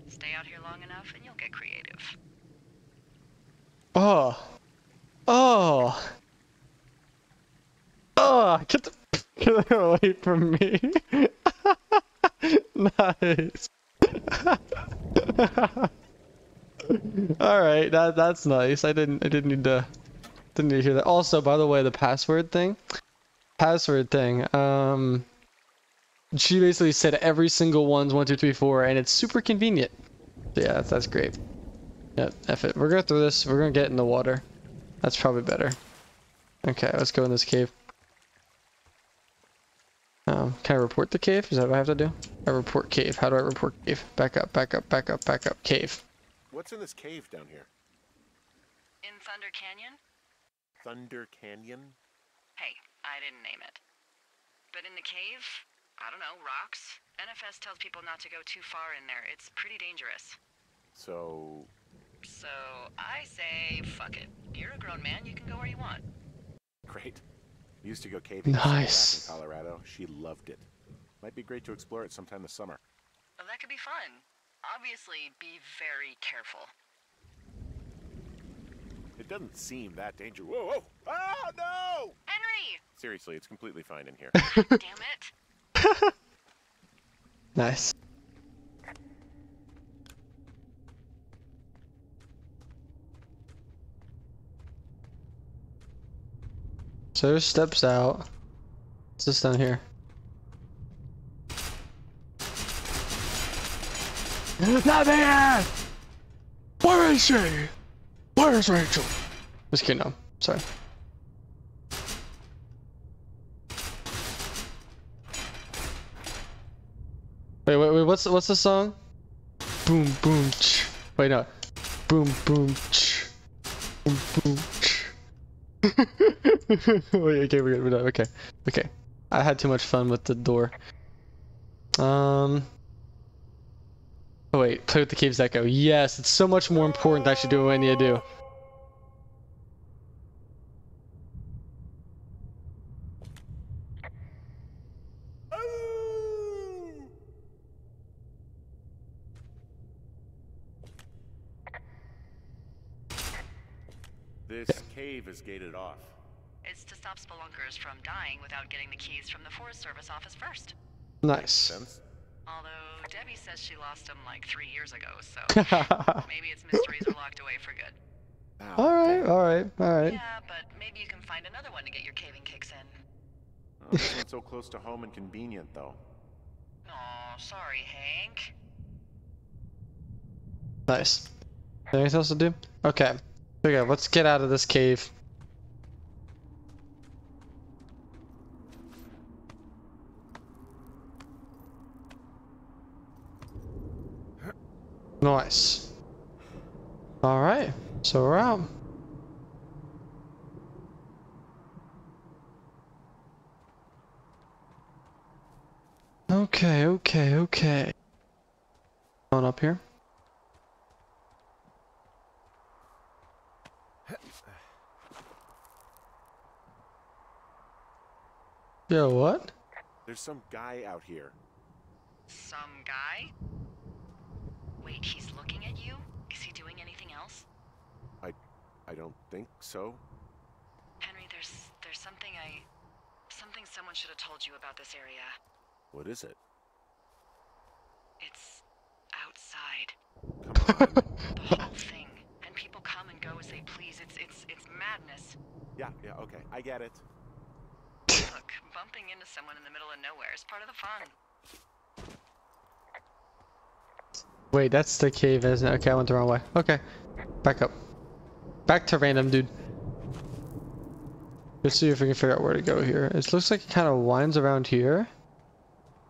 stay out here long enough and you'll get creative. Oh. Oh. Oh, get the get away from me. Nice. All right, that that's nice. I didn't I didn't need to didn't need to hear that. Also, by the way, the password thing, password thing. Um, she basically said every single one's one two three four, and it's super convenient. So yeah, that's, that's great. Yep, F it. We're gonna throw this. We're gonna get in the water. That's probably better. Okay, let's go in this cave. Um, can I report the cave? Is that what I have to do? I report cave. How do I report cave? Back up, back up, back up, back up. Cave. What's in this cave down here? In Thunder Canyon? Thunder Canyon? Hey, I didn't name it. But in the cave, I don't know, rocks? N F S tells people not to go too far in there. It's pretty dangerous. So... So, I say, fuck it. You're a grown man, you can go where you want. Great. We used to go caving nice. in Colorado. She loved it. Might be great to explore it sometime this summer. Well, that could be fun. Obviously, be very careful. It doesn't seem that dangerous. Whoa, whoa! Oh, no! Henry! Seriously, it's completely fine in here. God damn it. Nice. So there's steps out. What's this down here? Not there! Where is she? Where is Rachel? Just kidding, no. Sorry. Wait, wait, wait, what's, what's the song? Boom, boom, ch. Wait, no. Boom, boom, ch. Boom, boom, ch. Wait, okay, we're good, we're done. Okay, okay. I had too much fun with the door. Um... Oh wait, play with the cave's echo. Yes, it's so much more important that I should do what I need to do. This yeah. cave is gated off. It's to stop spelunkers from dying without getting the keys from the Forest Service office first. Nice. Although Debbie says she lost them like three years ago, so maybe its mysteries are locked away for good. Wow. All right, all right, all right. Yeah, but maybe you can find another one to get your caving kicks in. Oh, this one's so close to home and convenient, though. Aw, sorry, Hank. Nice. Anything else to do? Okay. Here we go. Let's get out of this cave. Nice. All right. So we're out. Okay, okay, okay. Going up here. Yo, what? There's some guy out here. Some guy? Wait, he's looking at you? Is he doing anything else? I... I don't think so. Henry, there's... there's something I... something someone should have told you about this area. What is it? It's outside. Come on. The whole thing. And people come and go as they please. It's it's it's madness. Yeah, yeah, okay. I get it. Look, bumping into someone in the middle of nowhere is part of the fun. Wait, that's the cave, isn't it? Okay, I went the wrong way. Okay. Back up. Back to random, dude. Let's see if we can figure out where to go here. It looks like it kind of winds around here.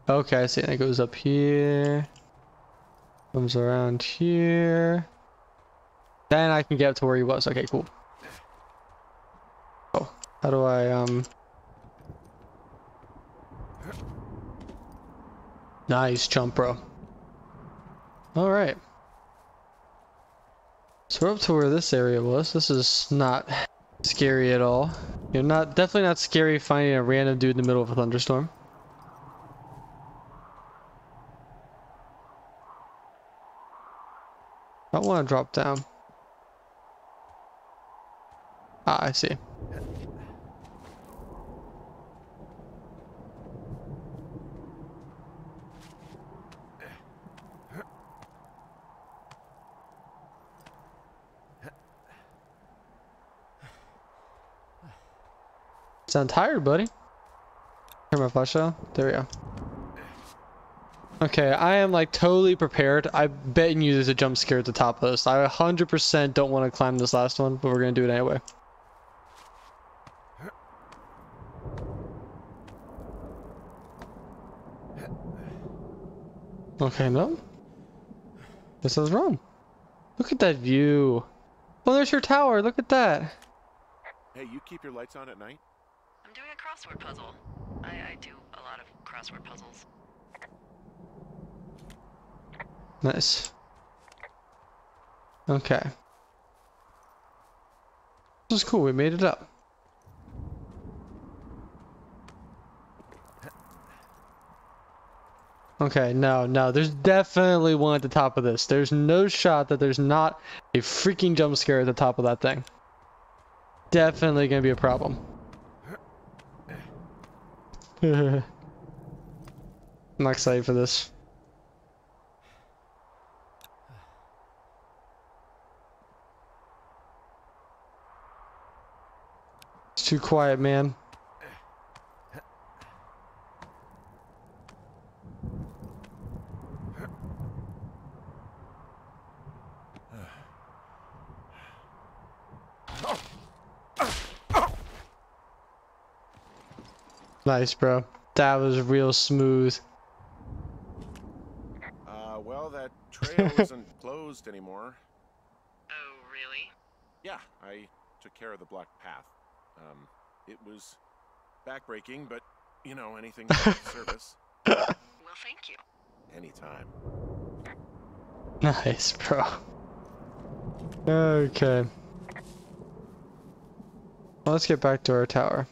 Okay, I see, and it goes up here, comes around here, then I can get up to where he was. Okay, cool. Oh, how do I, um... nice jump, bro. Alright. So we're up to where this area was. This is not scary at all. You're not, definitely not scary finding a random dude in the middle of a thunderstorm. I want to drop down. Ah, I see. Sound tired, buddy? Turn my flashlight on. There we go. Okay, I am like totally prepared. I bet you there's a jump scare at the top of this. I one hundred percent don't want to climb this last one, but we're going to do it anyway. Okay, no. This is wrong. Look at that view. Oh, there's your tower. Look at that. Hey, you keep your lights on at night? I'm doing a crossword puzzle. I, I do a lot of crossword puzzles. Nice. Okay. This is cool, we made it up. Okay, no, no, there's definitely one at the top of this. There's no shot that there's not a freaking jump scare at the top of that thing. Definitely gonna be a problem. I'm not excited for this. Too quiet, man. Nice, bro. That was real smooth. Uh, well, that trail isn't closed anymore. Oh, really? Yeah, I took care of the blocked path. Um, it was backbreaking, but, you know, anything for service. Well, thank you. Anytime. Nice, bro. Okay. Well, let's get back to our tower.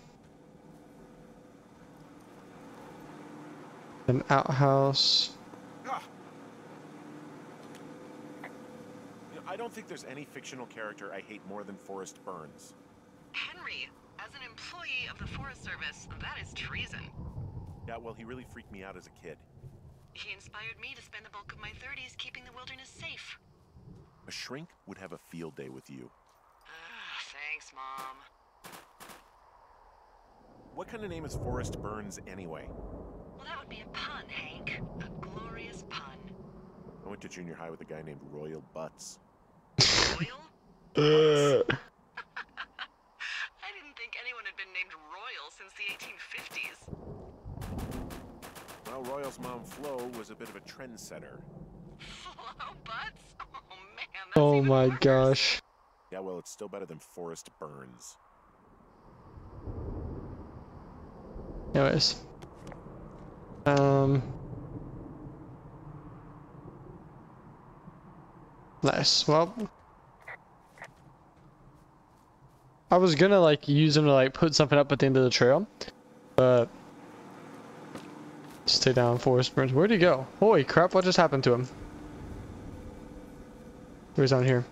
An outhouse. Ah. You know, I don't think there's any fictional character I hate more than Forrest Burns. Henry, as an employee of of the Forest Service. That is treason. Yeah, well, he really freaked me out as a kid. He inspired me to spend the bulk of my thirties keeping the wilderness safe. A shrink would have a field day with you. Uh, thanks, Mom. What kind of name is Forrest Burns, anyway? Well, that would be a pun, Hank. A glorious pun. I went to junior high with a guy named Royal Butts. Royal Butts? Uh. I didn't think anyone had been named Royal since the eighteen fifties. Well, Royal's mom, Flo, was a bit of a trendsetter. Flo Butts? Oh, man, that's Oh, even my worse. Gosh. Yeah, well, it's still better than Forrest Burns. Anyways. Um... Nice. Well, I was gonna like use him to like put something up at the end of the trail, but stay down, Forrest Burns. Where'd he go? Holy crap! What just happened to him? He's down here.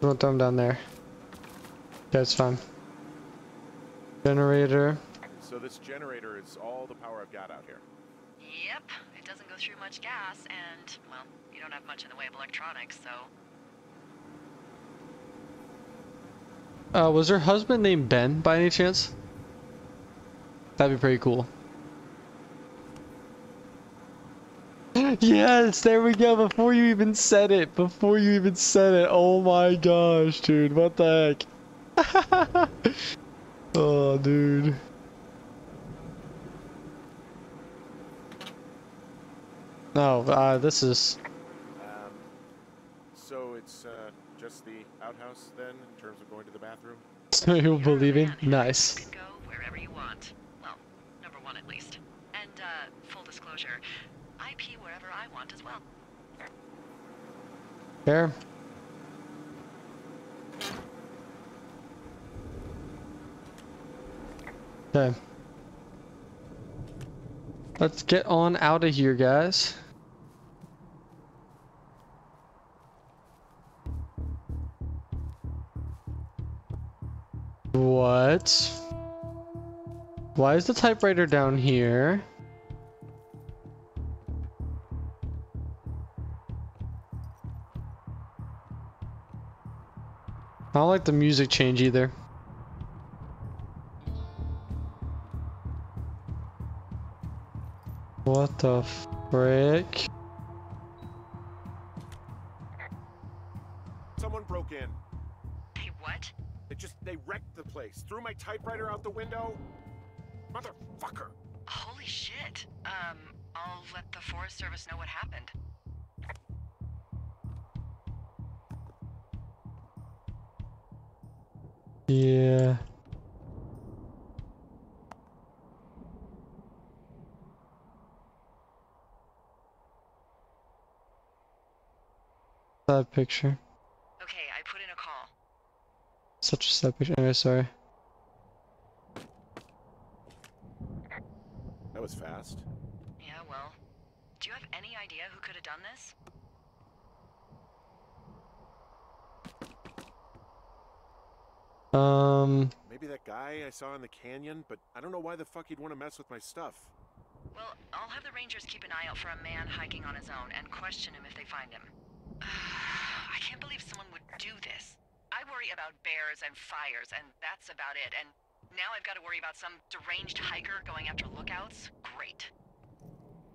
Don't throw him down there. That's fine. Generator. So this generator is all the power I've got out here. Yep. It doesn't go through much gas, and well. You don't have much in the way of electronics, so... Uh, was her husband named Ben, by any chance? That'd be pretty cool. Yes! There we go! Before you even said it! Before you even said it! Oh my gosh, dude! What the heck? Oh, dude. No, uh, this is... So it's uh, just the outhouse then, in terms of going to the bathroom? So you'll believe it? Nice. You can go wherever you want. Well, number one at least. And uh, full disclosure, I pee wherever I want as well. Fair. Okay. Let's get on out of here, guys. What? Why is the typewriter down here? I don't like the music change either. What the frick? Someone broke in. They what? They just, they wrecked the place. Threw my typewriter out the window. Motherfucker. Holy shit. Um, I'll let the Forest Service know what happened. Yeah. Sad picture. Okay, I put in a call. Such a sad picture. Anyway, sorry. That was fast. Yeah, well. Do you have any idea who could have done this? Um. Maybe that guy I saw in the canyon, but I don't know why the fuck he'd want to mess with my stuff. Well, I'll have the Rangers keep an eye out for a man hiking on his own and question him if they find him. I can't believe someone would do this. I worry about bears and fires, and that's about it. And now I've got to worry about some deranged hiker going after lookouts? Great.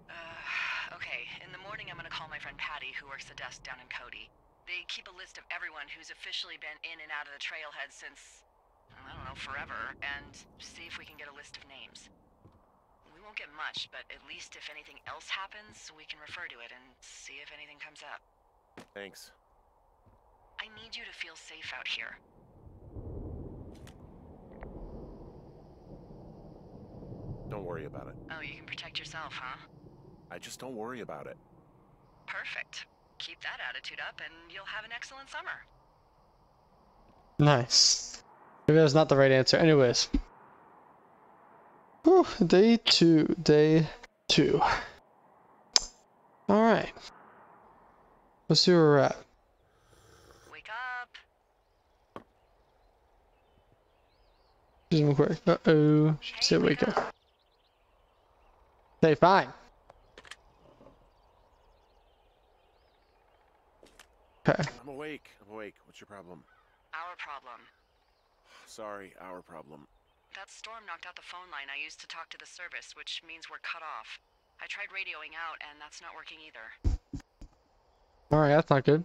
Uh, okay, in the morning I'm gonna call my friend Patty, who works the desk down in Cody. They keep a list of everyone who's officially been in and out of the trailhead since, I don't know, forever, and see if we can get a list of names. We won't get much, but at least if anything else happens, we can refer to it and see if anything comes up. Thanks. I need you to feel safe out here. Don't worry about it. Oh, you can protect yourself, huh? I just don't worry about it. Perfect. Keep that attitude up and you'll have an excellent summer. Nice. Maybe that's not the right answer. Anyways. Whew, day two. Day two. Alright. Let's see where we're at. Wake up. She's real quick. Uh-oh. She's still wake up. Say fine. Okay. I'm awake. I'm awake. What's your problem? Our problem. Sorry, our problem. That storm knocked out the phone line I used to talk to the service, which means we're cut off. I tried radioing out, and that's not working either. Alright, that's not good.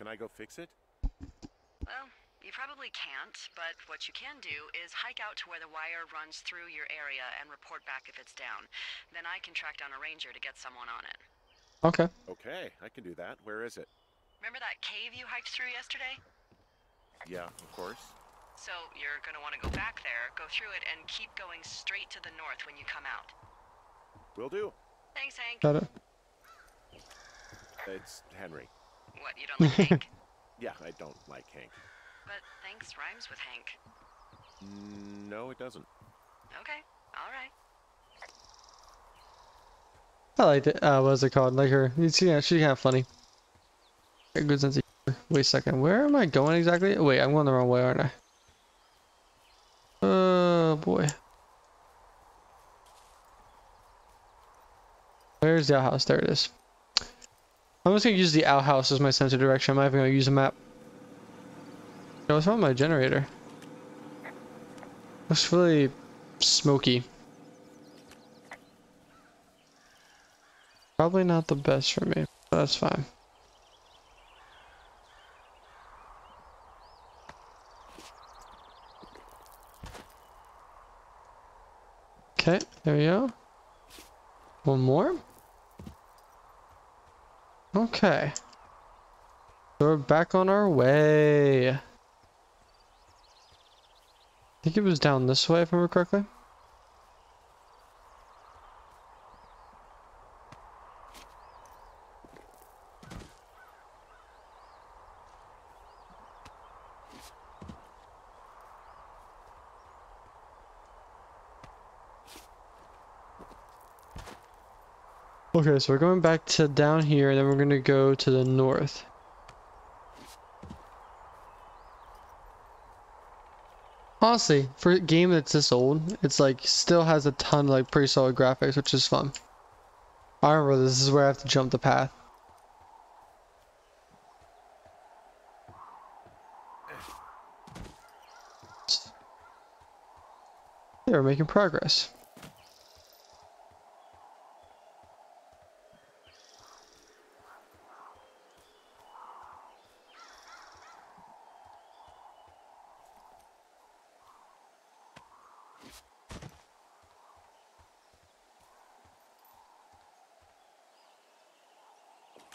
Can I go fix it? Well, you probably can't, but what you can do is hike out to where the wire runs through your area and report back if it's down. Then I can track down a ranger to get someone on it. Okay. Okay, I can do that. Where is it? Remember that cave you hiked through yesterday? Yeah, of course. So you're going to want to go back there, go through it, and keep going straight to the north when you come out. Will do. Thanks, Hank. Got it. It's Henry. What, you don't like Hank? Yeah, I don't like Hank. But thanks rhymes with Hank. No, it doesn't. Okay, alright. I liked it. Uh, what is it called? Like her. You see, yeah, she's kind of funny. Good sense of humor. Wait a second. Where am I going exactly? Wait, I'm going the wrong way, aren't I? Oh, boy. Where's the outhouse? There it is. I'm just going to use the outhouse as my sense of direction. I'm not even going to use a map. I was on my generator. Looks really smoky. Probably not the best for me, but that's fine. Okay, there we go. One more. Okay. So we're back on our way. I think it was down this way, if I remember correctly. Okay, so we're going back to down here, and then we're going to go to the north. Honestly, for a game that's this old, it's like still has a ton of like pretty solid graphics, which is fun. I remember this is where I have to jump the path. They are making progress.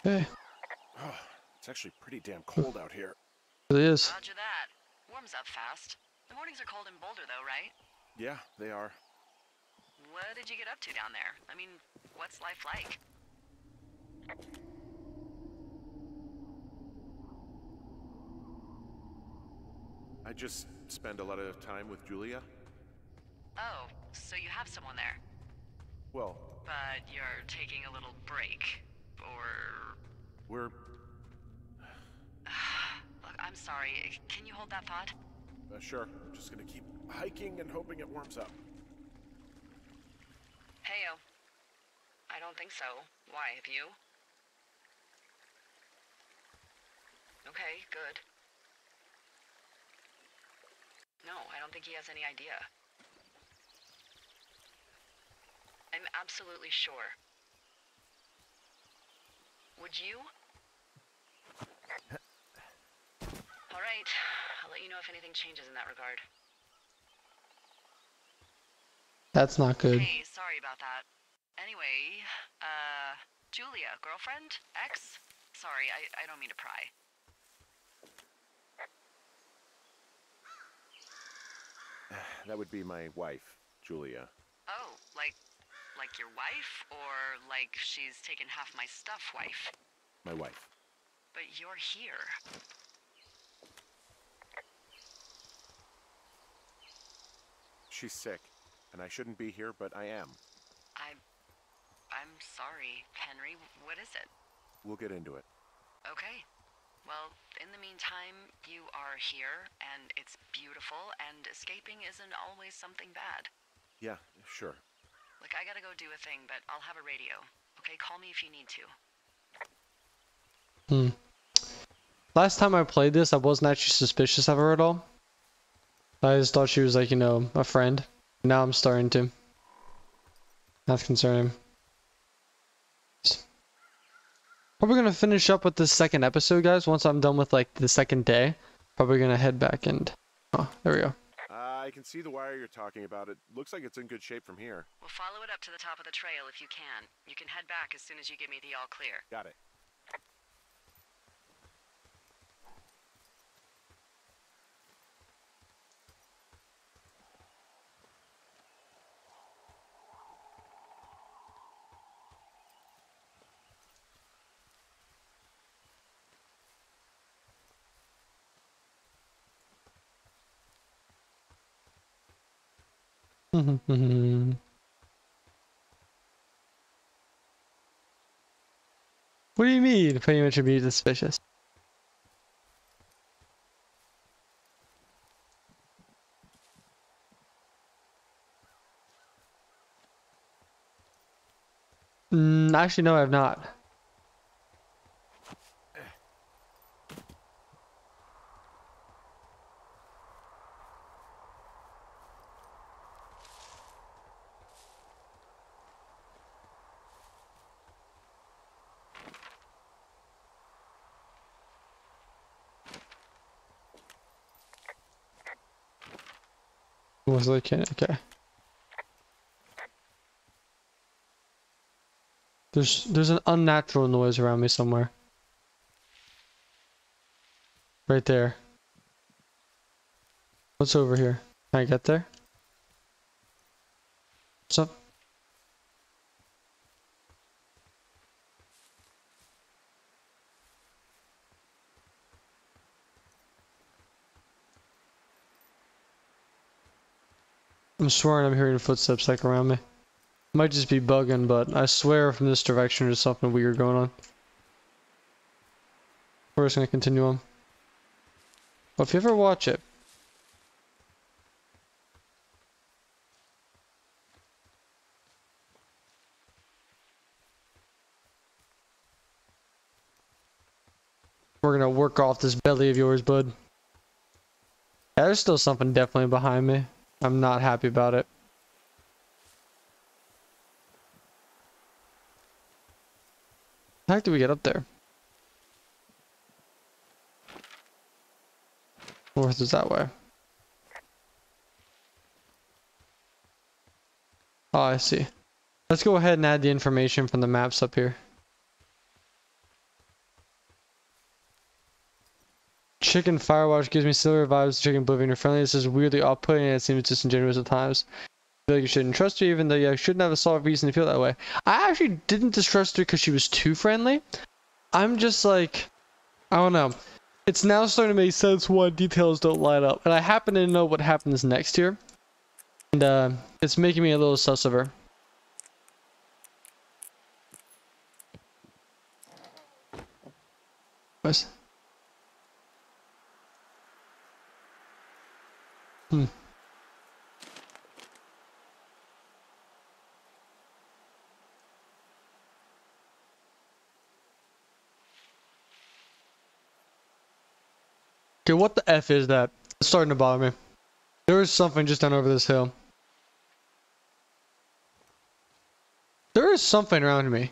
Okay. Oh, it's actually pretty damn cold out here. It is. Roger that. Warms up fast. The mornings are cold in Boulder though, right? Yeah, they are. What did you get up to down there? I mean, what's life like? I just spend a lot of time with Julia. Oh, so you have someone there. Well. But you're taking a little break. Or... We're... Look, I'm sorry. Can you hold that thought? Uh, sure. I'm just gonna keep hiking and hoping it warms up. Heyo. I don't think so. Why, have you? Okay, good. No, I don't think he has any idea. I'm absolutely sure. Would you? All right, I'll let you know if anything changes in that regard. That's not good. Hey, sorry about that. Anyway, uh, Julia, girlfriend? Ex? Sorry, I, I don't mean to pry. That would be my wife, Julia. Oh, like... Like your wife, or like she's taken half my stuff, wife? My wife. But you're here. She's sick, and I shouldn't be here, but I am. I... I'm sorry, Henry. What is it? We'll get into it. Okay. Well, in the meantime, you are here, and it's beautiful, and escaping isn't always something bad. Yeah, sure. Look, I gotta go do a thing, but I'll have a radio. Okay, call me if you need to. Hmm. Last time I played this, I wasn't actually suspicious of her at all. I just thought she was, like, you know, a friend. Now I'm starting to. That's concerning. Probably gonna finish up with this second episode, guys. Once I'm done with, like, the second day, probably gonna head back and... Oh, there we go. Uh, I can see the wire you're talking about. It looks like it's in good shape from here. Well, follow it up to the top of the trail if you can. You can head back as soon as you give me the all clear. Got it. What do you mean? Pretty much be suspicious. Mm, actually, no, I have not. Was looking okay. There's there's an unnatural noise around me somewhere. Right there. What's over here? Can I get there? What's up? I'm swearing I'm hearing footsteps like around me. Might just be bugging, but I swear from this direction there's something weird going on. We're just gonna continue on. Well, if you ever watch it, we're gonna work off this belly of yours, bud. Yeah, there's still something definitely behind me. I'm not happy about it. How the heck do we get up there? North is that way. Oh, I see. Let's go ahead and add the information from the maps up here. Chicken Firewatch gives me similar vibes to Chicken Oblivion. You're friendly. This is weirdly off-putting and it seems disingenuous at times. I feel like you shouldn't trust her even though you shouldn't have a solid reason to feel that way. I actually didn't distrust her because she was too friendly. I'm just like, I don't know. It's now starting to make sense why details don't line up. And I happen to know what happens next year. And uh, it's making me a little sus of her. What's... Hmm. Okay, what the F is that? It's starting to bother me. There is something just down over this hill. There is something around me.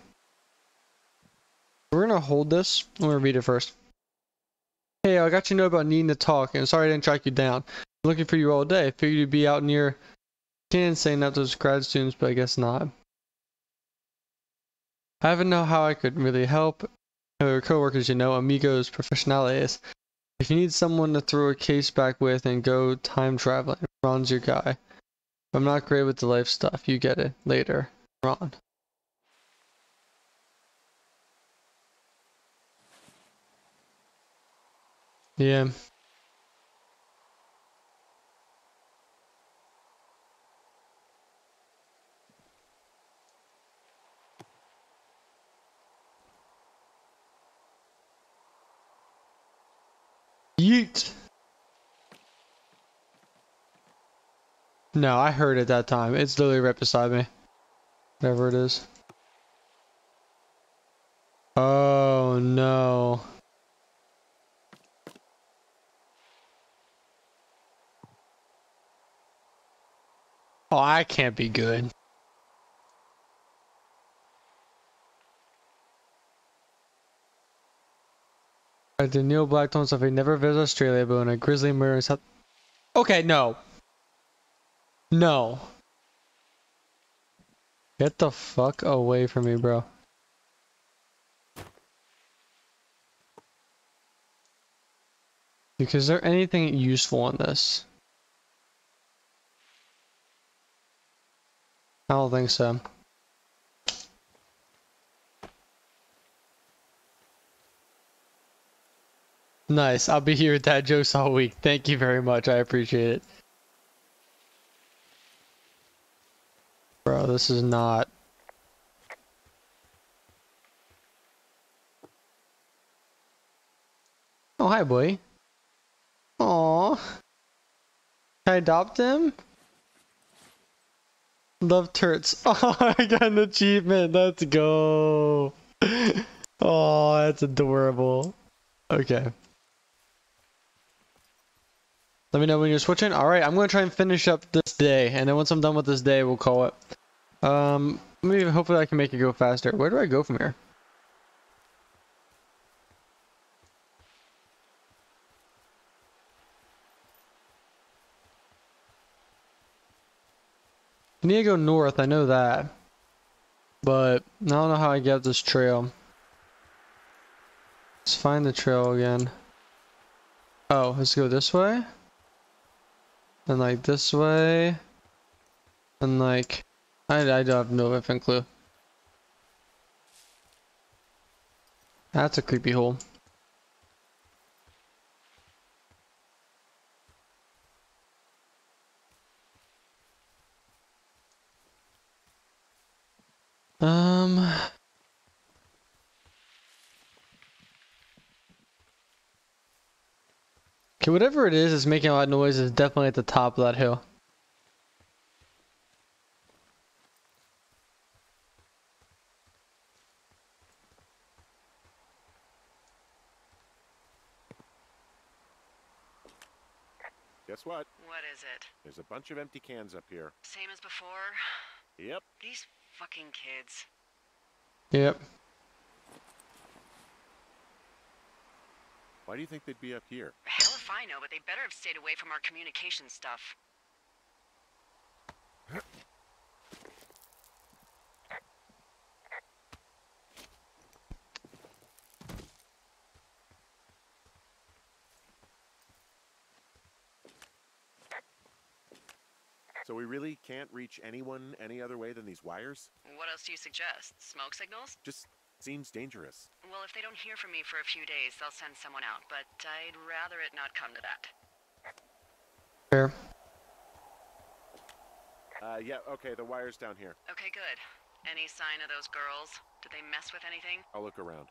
We're gonna hold this. I'm gonna read it first. Hey, I got you to know about needing to talk, and sorry I didn't track you down. Looking for you all day. Figured you'd be out near Can saying that those grad students, but I guess not. I haven't know how I could really help. Our coworkers, you know, amigos, professionales. If you need someone to throw a case back with and go time traveling, Ron's your guy. I'm not great with the life stuff. You get it later, Ron. Yeah. Yeet. No, I heard it that time. It's literally right beside me. Whatever it is. Oh no. Oh, I can't be good. The Neil Blackthorne stuff, he never visits Australia, but when a grizzly murder in South... Okay, no. No. Get the fuck away from me, bro. Because is there anything useful on this? I don't think so. Nice. I'll be here with dad jokes all week. Thank you very much. I appreciate it. Bro, this is not... Oh, hi, boy. Aww. Can I adopt him? Love turts. Oh, I got an achievement. Let's go. Oh, that's adorable. Okay. Let me know when you're switching. Alright, I'm going to try and finish up this day. And then once I'm done with this day, we'll call it. Um, maybe, hopefully I can make it go faster. Where do I go from here? I need to go north, I know that. But I don't know how I get this trail. Let's find the trail again. Oh, let's go this way. And like this way, and like, I, I don't have no effing clue. That's a creepy hole. Um. Okay, whatever it is, it's making a lot of noise. It's definitely at the top of that hill. Guess what? What is it? There's a bunch of empty cans up here. Same as before? Yep. These fucking kids. Yep. Why do you think they'd be up here? Hell if I know, but they better have stayed away from our communication stuff. So we really can't reach anyone any other way than these wires? What else do you suggest? Smoke signals? Just... seems dangerous. Well, if they don't hear from me for a few days, they'll send someone out, but I'd rather it not come to that. Fair. Uh, yeah, okay, the wire's down here. Okay, good. Any sign of those girls? Did they mess with anything? I'll look around.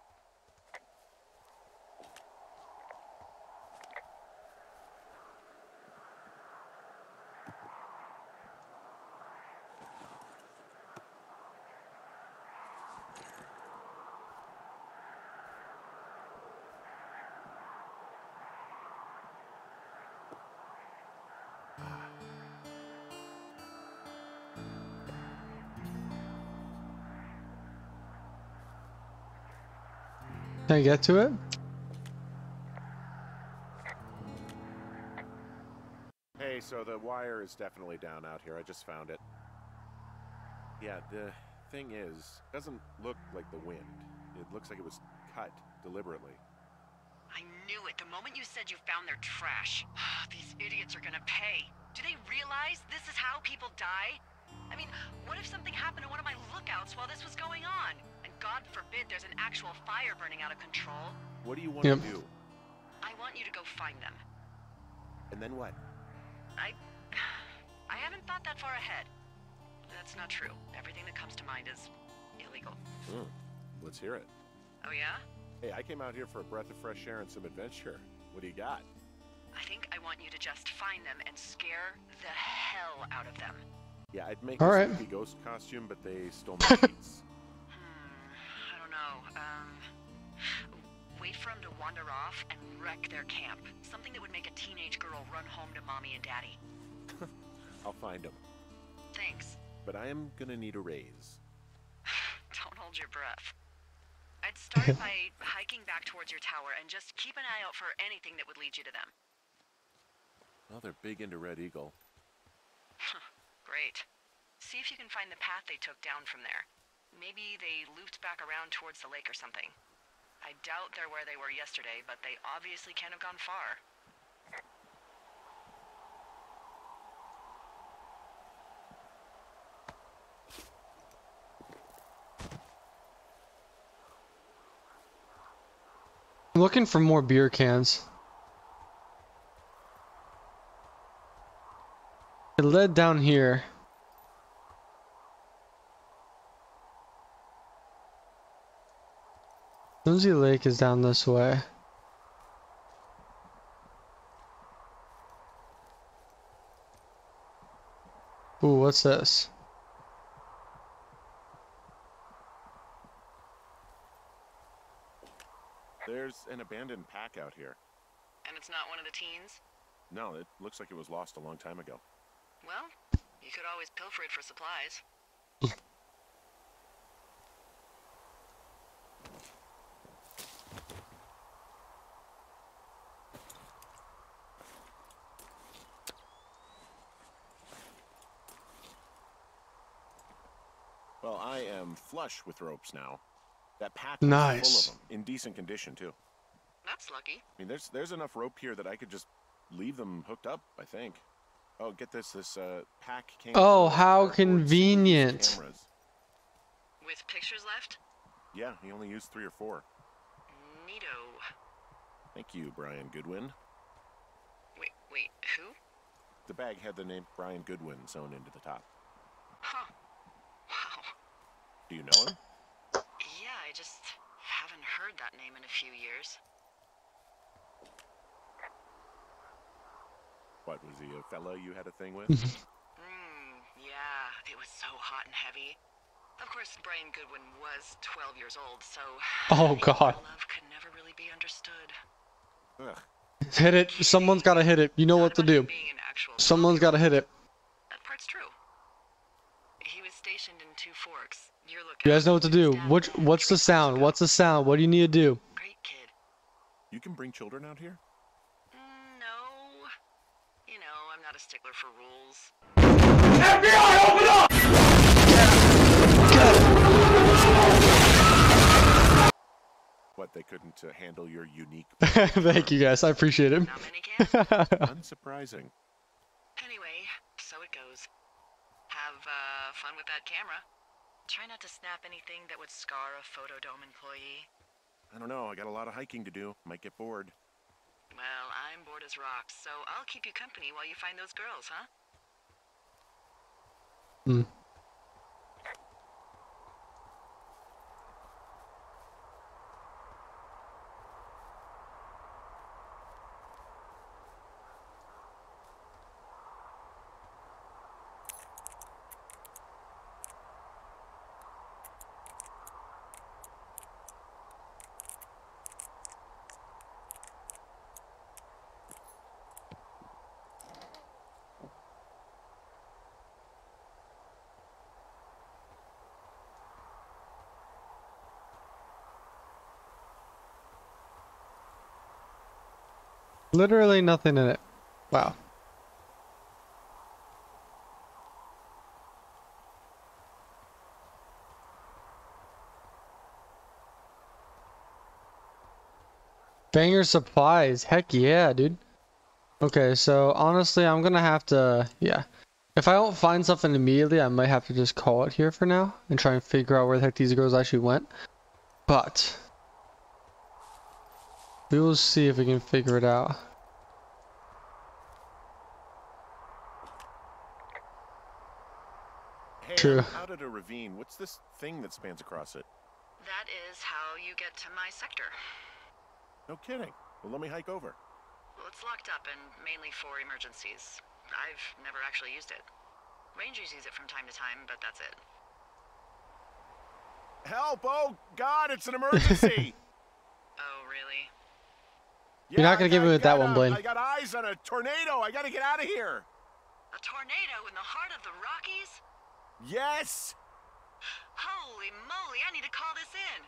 Can I get to it? Hey, so the wire is definitely down out here. I just found it. Yeah, the thing is, it doesn't look like the wind. It looks like it was cut deliberately. I knew it the moment you said you found their trash. These idiots are gonna pay. Do they realize this is how people die? I mean, what if something happened to one of my lookouts while this was going on? God forbid there's an actual fire burning out of control. What do you want yep. to do? I want you to go find them. And then what? I... I haven't thought that far ahead. That's not true. Everything that comes to mind is illegal. Mm. Let's hear it. Oh, yeah? Hey, I came out here for a breath of fresh air and some adventure. What do you got? I think I want you to just find them and scare the hell out of them. Yeah, I'd make All a right. ghost costume, but they stole my sheets. Hmm, I don't know. Um, wait for them to wander off and wreck their camp. Something that would make a teenage girl run home to mommy and daddy. I'll find them. Thanks. But I am gonna need a raise. Don't hold your breath. I'd start by hiking back towards your tower and just keep an eye out for anything that would lead you to them. Well, they're big into Red Eagle. Great. See if you can find the path they took down from there. Maybe they looped back around towards the lake or something. I doubt they're where they were yesterday, but they obviously can't have gone far. I'm looking for more beer cans. It led down here. Lindsay Lake is down this way. Ooh, what's this? There's an abandoned pack out here. And it's not one of the teens? No, it looks like it was lost a long time ago. Well, you could always pilfer it for supplies. Well, I am flush with ropes now. That pack is nice. Full of them, in decent condition too. That's lucky. I mean, there's there's enough rope here that I could just leave them hooked up, I think. Oh, get this, this uh, pack came. Oh, how convenient. With pictures left? Yeah, he only used three or four. Neato. Thank you, Brian Goodwin. Wait, wait, who? The bag had the name Brian Goodwin sewn into the top. Huh. Wow. Do you know him? Yeah, I just haven't heard that name in a few years. What, was he a fella you had a thing with? mm, yeah, it was so hot and heavy. Of course, Brian Goodwin was twelve years old, so... Oh, God. Love could never really be understood. Ugh. Hit it. Someone's got to hit it. You know what to do. Someone's got to hit it. That part's true. He was stationed in Two Forks. You're looking. You guys know what to do. What, what's the sound? What's the sound? What do you need to do? Great kid. You can bring children out here? A stickler for rules. F B I, open up! Get it. What, they couldn't uh, handle your unique... Thank you guys, I appreciate it. Not many can. Unsurprising. Anyway, so it goes. Have uh, fun with that camera. Try not to snap anything that would scar a Photodome employee. I don't know, I got a lot of hiking to do. Might get bored. Well, I'm bored as rocks, so I'll keep you company while you find those girls, huh? Hmm. Literally nothing in it. Wow. Banger supplies. Heck yeah, dude. Okay, so honestly, I'm gonna have to... Yeah. If I don't find something immediately, I might have to just call it here for now and try and figure out where the heck these girls actually went. But... we will see if we can figure it out. Hey, true. I'm out at a ravine. What's this thing that spans across it? That is how you get to my sector. No kidding. Well, let me hike over. Well, it's locked up and mainly for emergencies. I've never actually used it. Rangers use it from time to time, but that's it. Help! Oh, God, it's an emergency! Oh, really? Yeah, You're not going to give me with that one, Blaine. I got eyes on a tornado. I got to get out of here. A tornado in the heart of the Rockies? Yes. Holy moly, I need to call this in.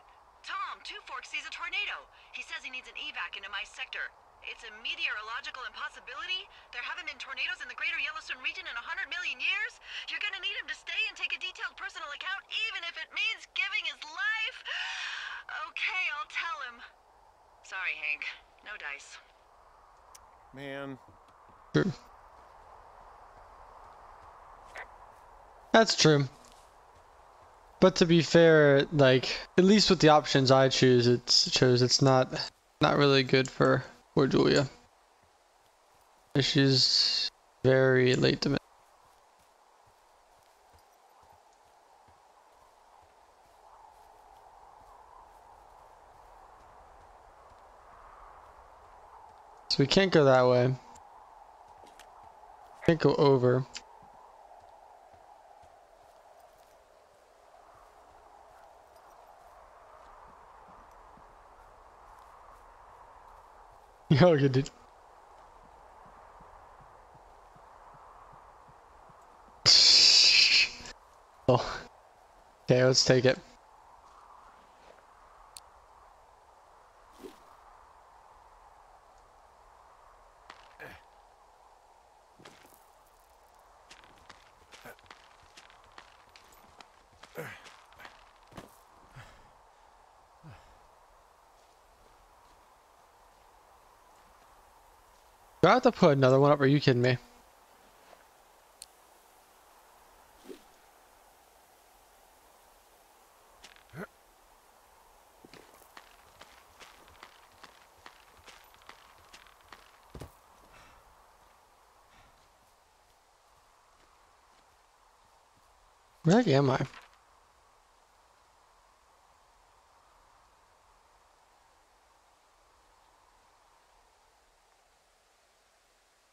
Tom, Two Forks sees a tornado. He says he needs an evac into my sector. It's a meteorological impossibility. There haven't been tornadoes in the greater Yellowstone region in one hundred million years. You're going to need him to stay and take a detailed personal account, even if it means giving his life. Okay, I'll tell him. Sorry, Hank. No dice. Man. That's true. But to be fair, like, at least with the options I choose, it's chose it's not not really good for poor Julia. She's very late to me. So we can't go that way. Can't go over. Oh, you did. Oh. Okay, let's take it. Do I have to put another one up? Are you kidding me? Where the heck am I?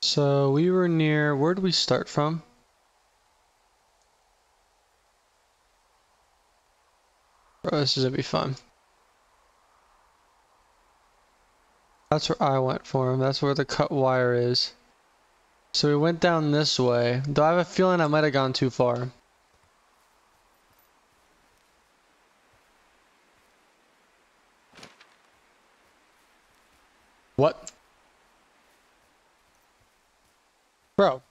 So we were near, where did we start from? Bro, this is gonna be fun. That's where I went for him. That's where the cut wire is. So we went down this way. Though I have a feeling I might have gone too far. What? Bro.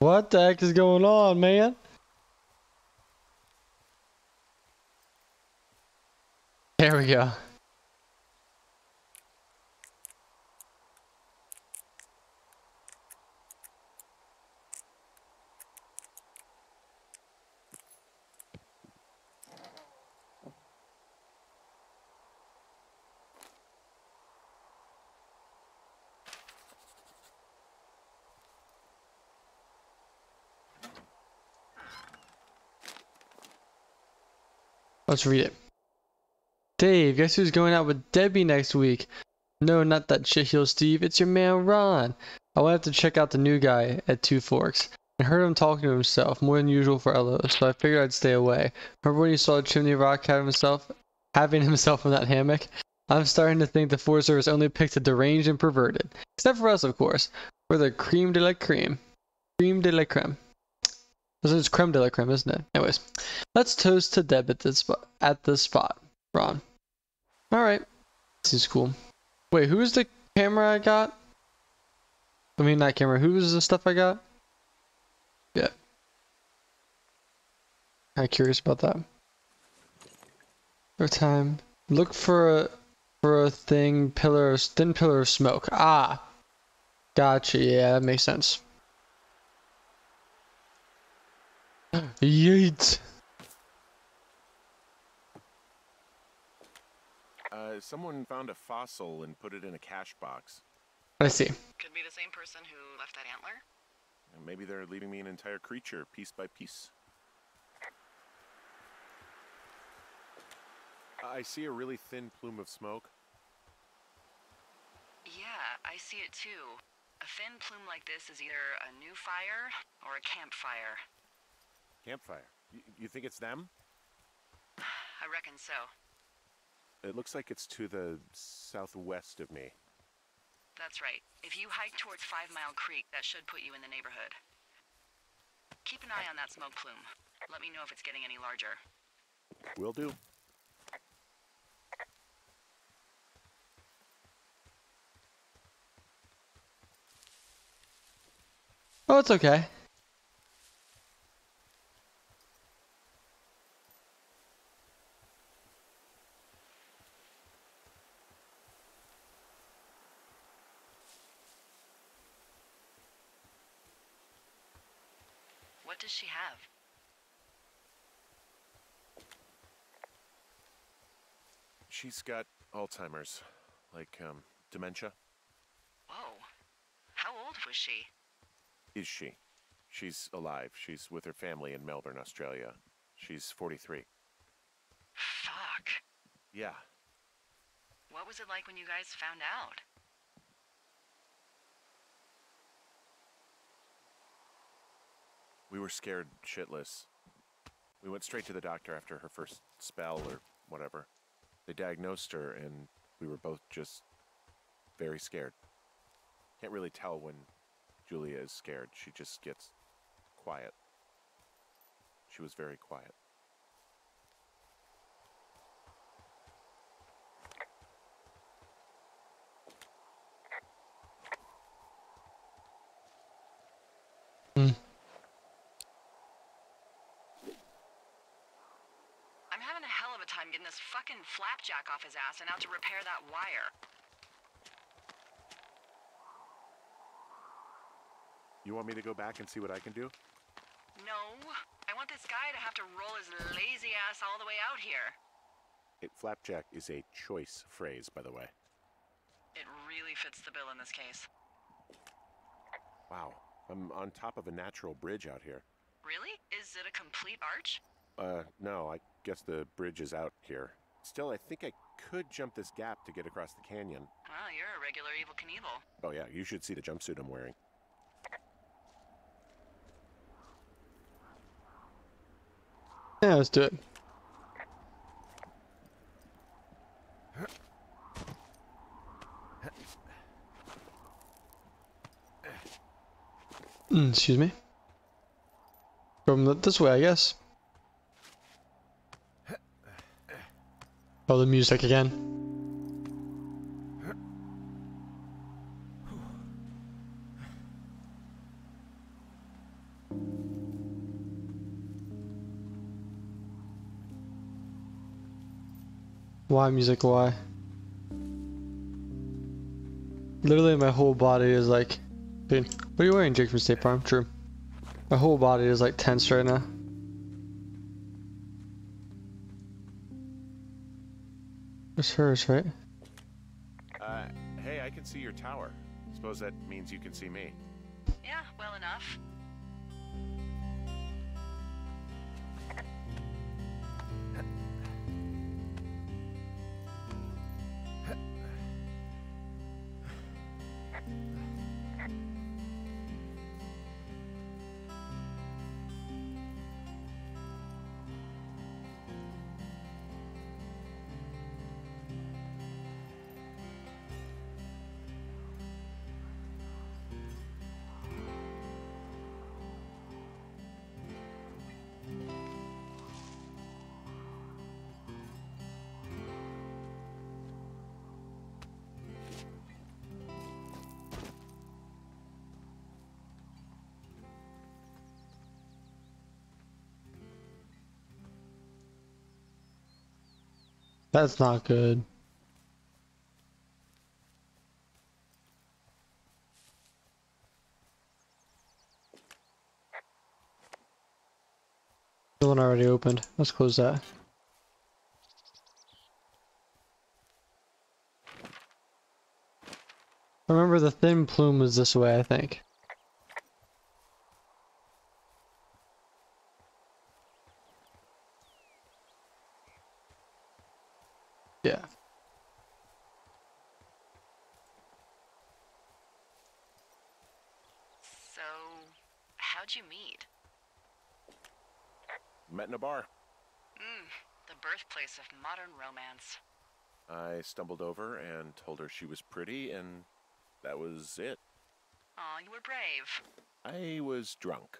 What the heck is going on, man? There we go. Let's read it. Dave, guess who's going out with Debbie next week? No, not that shitheel Steve. It's your man Ron. I went out to check out the new guy at Two Forks and heard him talking to himself, more than usual for Ella, so I figured I'd stay away. Remember when you saw the chimney rock having himself, having himself in that hammock? I'm starting to think the Forest Service only picked the deranged and perverted. Except for us, of course. We're the creme de la creme. Creme de la creme. It's creme de la creme, isn't it? Anyways, let's toast to Deb at this spot. At this spot, Ron. All right, seems cool. Wait, who is the camera I got? I mean, not camera. Who was the stuff I got? Yeah. Kind of curious about that. Over time, look for a for a thing pillar of, thin pillar of smoke. Ah, gotcha. Yeah, that makes sense. Yeet. Uh, someone found a fossil and put it in a cash box. I see. Could be the same person who left that antler. Maybe they're leaving me an entire creature, piece by piece. I see a really thin plume of smoke. Yeah, I see it too. A thin plume like this is either a new fire or a campfire. Campfire? Y- you think it's them? I reckon so. It looks like it's to the southwest of me. That's right. If you hike towards Five Mile Creek, that should put you in the neighborhood. Keep an eye on that smoke plume. Let me know if it's getting any larger. Will do. Oh, it's okay. What does she have? She's got Alzheimer's, like, um, dementia. Whoa. How old was she? Is she? She's alive. She's with her family in Melbourne, Australia. She's forty-three. Fuck. Yeah. What was it like when you guys found out? We were scared shitless. We went straight to the doctor after her first spell or whatever. They diagnosed her and we were both just very scared. Can't really tell when Julia is scared. She just gets quiet. She was very quiet. Mm. I'm having a hell of a time getting this fucking flapjack off his ass and out to repair that wire. You want me to go back and see what I can do? No. I want this guy to have to roll his lazy ass all the way out here. It, flapjack is a choice phrase, by the way. It really fits the bill in this case. Wow. I'm on top of a natural bridge out here. Really? Is it a complete arch? Uh, no. I guess the bridge is out here. Still, I think I could jump this gap to get across the canyon. Well, you're a regular Evel Knievel. Oh, yeah. You should see the jumpsuit I'm wearing. Yeah, let's do it. Mm, excuse me. From the, this way, I guess. Oh, the music again. Why music? Why? Literally, my whole body is like, dude, what are you wearing, Jake from State Farm? True. My whole body is like tense right now. It's hers, right? Uh, hey, I can see your tower. Suppose that means you can see me. Yeah, well enough. That's not good. The one already opened. Let's close that. Remember, the thin plume was this way, I think. So, how'd you meet? Met in a bar. Mm, the birthplace of modern romance. I stumbled over and told her she was pretty, and that was it. Aw, you were brave. I was drunk.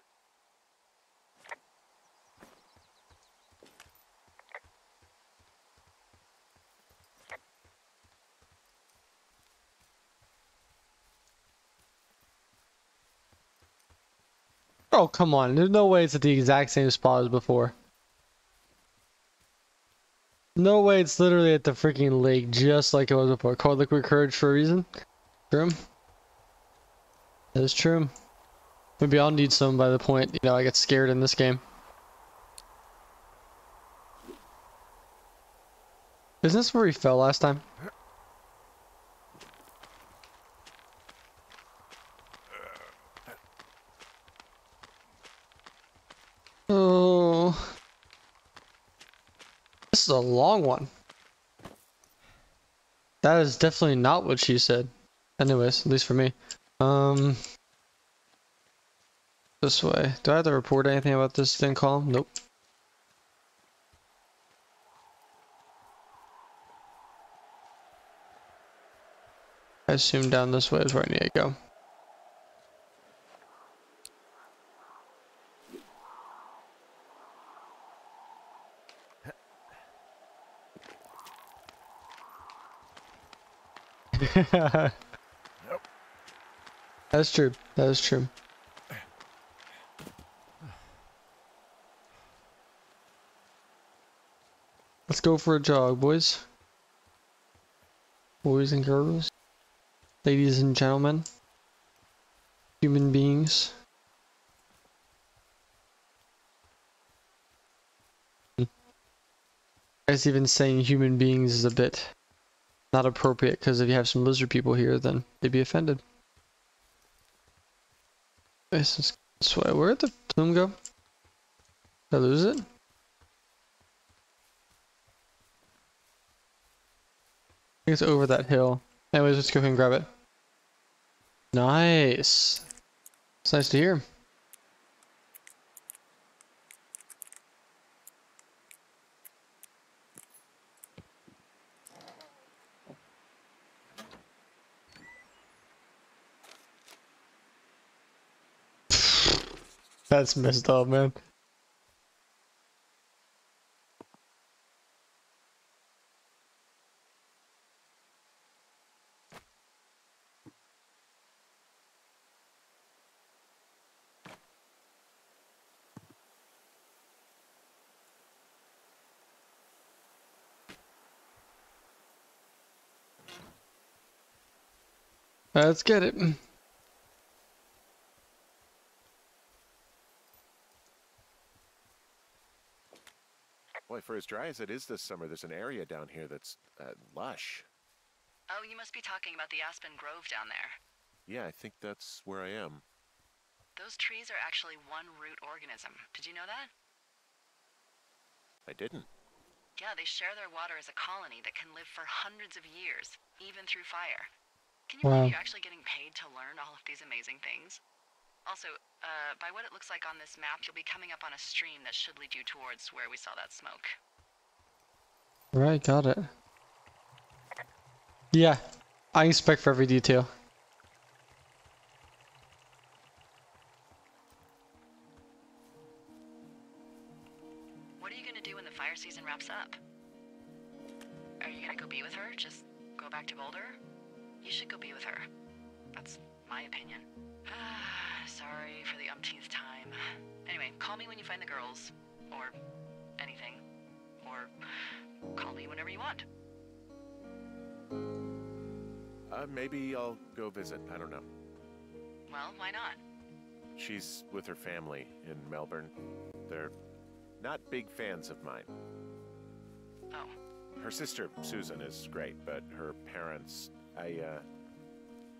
Oh, come on. There's no way it's at the exact same spot as before. No way it's literally at the freaking lake, just like it was before. Called Liquid Courage for a reason. True. That is true. Maybe I'll need some by the point, you know, I get scared in this game. Isn't this where we fell last time? Oh. This is a long one. That is definitely not what she said. Anyways, at least for me. Um. This way. Do I have to report anything about this thing column? Nope. I assume down this way is where I need to go. Nope. That's true. That is true. Let's go for a jog, boys. Boys and girls. Ladies and gentlemen. Human beings. I guess even saying human beings is a bit... not appropriate, because if you have some lizard people here, then they'd be offended. This is this way. Where did the plume go? Did I lose it? I think it's over that hill. Anyways, let's go ahead and grab it. Nice. It's nice to hear. That's messed up, man. Let's get it. Boy, for as dry as it is this summer, there's an area down here that's uh, lush. Oh, you must be talking about the Aspen Grove down there. Yeah, I think that's where I am. Those trees are actually one root organism. Did you know that? I didn't. Yeah, they share their water as a colony that can live for hundreds of years, even through fire. Can you wow. believe you're actually getting paid to learn all of these amazing things? Also, uh, by what it looks like on this map, you'll be coming up on a stream that should lead you towards where we saw that smoke. Right, got it. Yeah, I inspect for every detail. What are you going to do when the fire season wraps up? Are you going to go be with her? Just go back to Boulder? You should go be with her. That's my opinion. Sorry for the umpteenth time. Anyway, call me when you find the girls. Or anything. Or call me whenever you want. Uh, maybe I'll go visit. I don't know. Well, why not? She's with her family in Melbourne. They're not big fans of mine. Oh. Her sister, Susan, is great, but her parents... I, uh...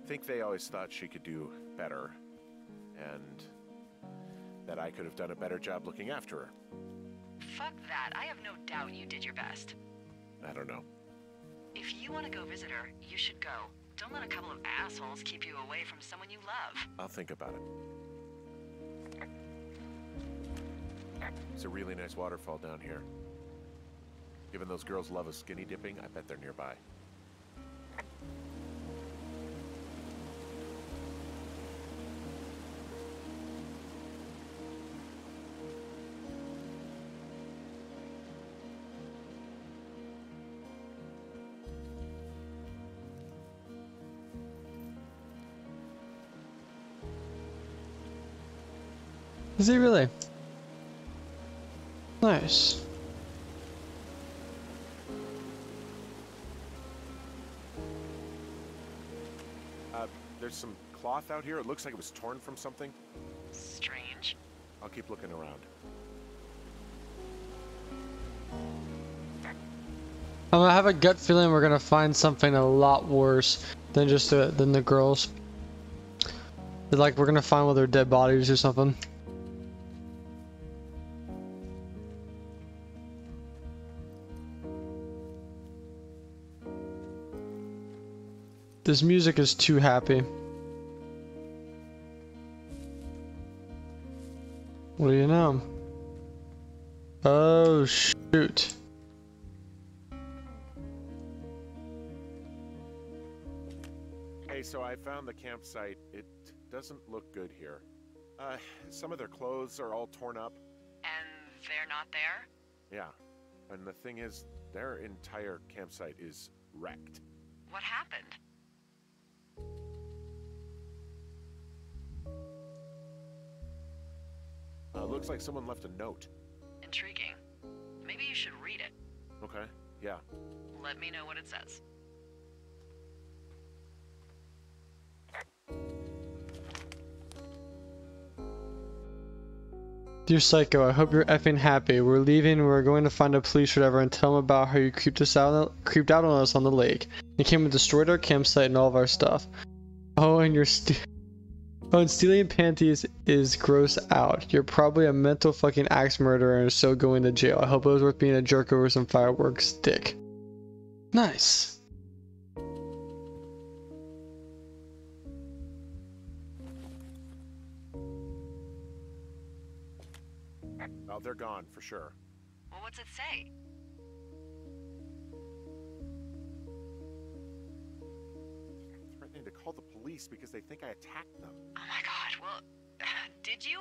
think they always thought she could do better, and that I could have done a better job looking after her. Fuck that. I have no doubt you did your best. I don't know. If you want to go visit her, you should go. Don't let a couple of assholes keep you away from someone you love. I'll think about it. It's a really nice waterfall down here. Given those girls love a skinny dipping, I bet they're nearby. Is he really? Nice. Uh, there's some cloth out here. It looks like it was torn from something. Strange. I'll keep looking around. I have a gut feeling we're gonna find something a lot worse than just the, than the girls. Like we're gonna find with their dead bodies or something. This music is too happy. What do you know? Oh, shoot. Hey, so I found the campsite. It doesn't look good here. Uh, some of their clothes are all torn up. And they're not there? Yeah. And the thing is, their entire campsite is wrecked. What happened? Uh, looks like someone left a note. Intriguing. Maybe you should read it. Okay, yeah. Let me know what it says. Dear Psycho, I hope you're effing happy. We're leaving, we're going to find a police whatever and tell them about how you creeped, us out, creeped out on us on the lake. You came and destroyed our campsite and all of our stuff. Oh, and you're st- Oh, and stealing panties is gross out. You're probably a mental fucking axe murderer and are still going to jail. I hope it was worth being a jerk over some fireworks, dick. Nice. Oh, they're gone for sure. Well, what's it say? To call the police because they think I attacked them. Oh my god, well, uh, did you?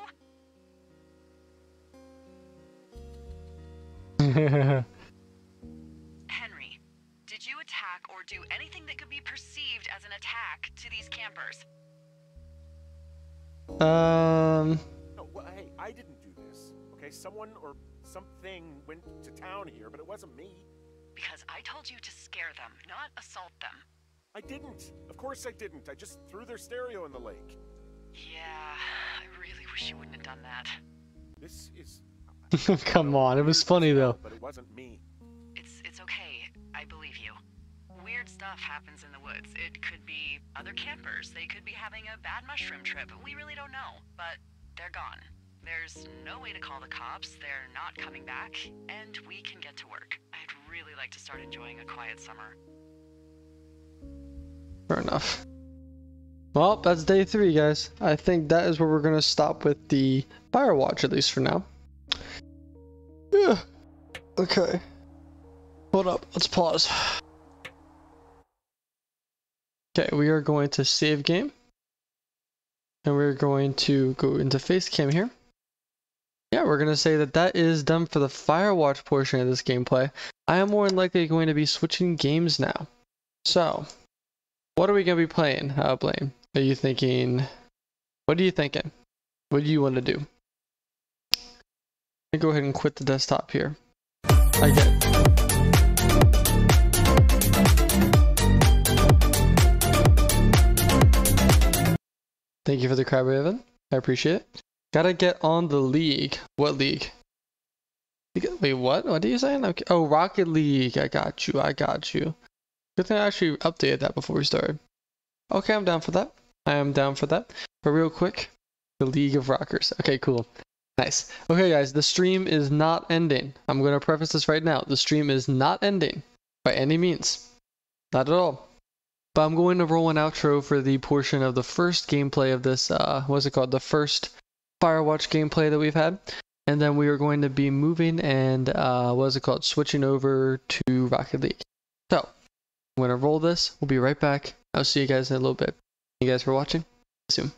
Henry, did you attack or do anything that could be perceived as an attack to these campers? Um... No, well, hey, I didn't do this, okay? Someone or something went to town here, but it wasn't me. Because I told you to scare them, not assault them. I didn't. Of course I didn't. I just threw their stereo in the lake. Yeah, I really wish you wouldn't have done that. This is... Come on, it was funny though. But it wasn't me. It's, it's okay. I believe you. Weird stuff happens in the woods. It could be other campers. They could be having a bad mushroom trip. We really don't know, but they're gone. There's no way to call the cops. They're not coming back, and we can get to work. I'd really like to start enjoying a quiet summer. Fair enough. Well, that's day three, guys. I think that is where we're gonna stop with the Firewatch, at least for now. Yeah. Okay. Hold up. Let's pause. Okay, we are going to save game, and we're going to go into face cam here. Yeah, we're gonna say that that is done for the Firewatch portion of this gameplay. I am more than likely going to be switching games now. So. What are we going to be playing, uh, Blaine? Are you thinking... What are you thinking? What do you want to do? Let me go ahead and quit the desktop here. I get it. Thank you for the crab, Evan. I appreciate it. Gotta get on the league. What league? Wait, what? What are you saying? Okay. Oh, Rocket League. I got you. I got you. Good thing I actually updated that before we started. Okay, I'm down for that. I am down for that. But real quick, the League of Rockers. Okay, cool. Nice. Okay, guys, the stream is not ending. I'm going to preface this right now. The stream is not ending by any means. Not at all. But I'm going to roll an outro for the portion of the first gameplay of this, uh, what's it called? The first Firewatch gameplay that we've had. And then we are going to be moving and, uh, what is it called? Switching over to Rocket League. So, I'm going to roll this. We'll be right back. I'll see you guys in a little bit. Thank you guys for watching. See you soon.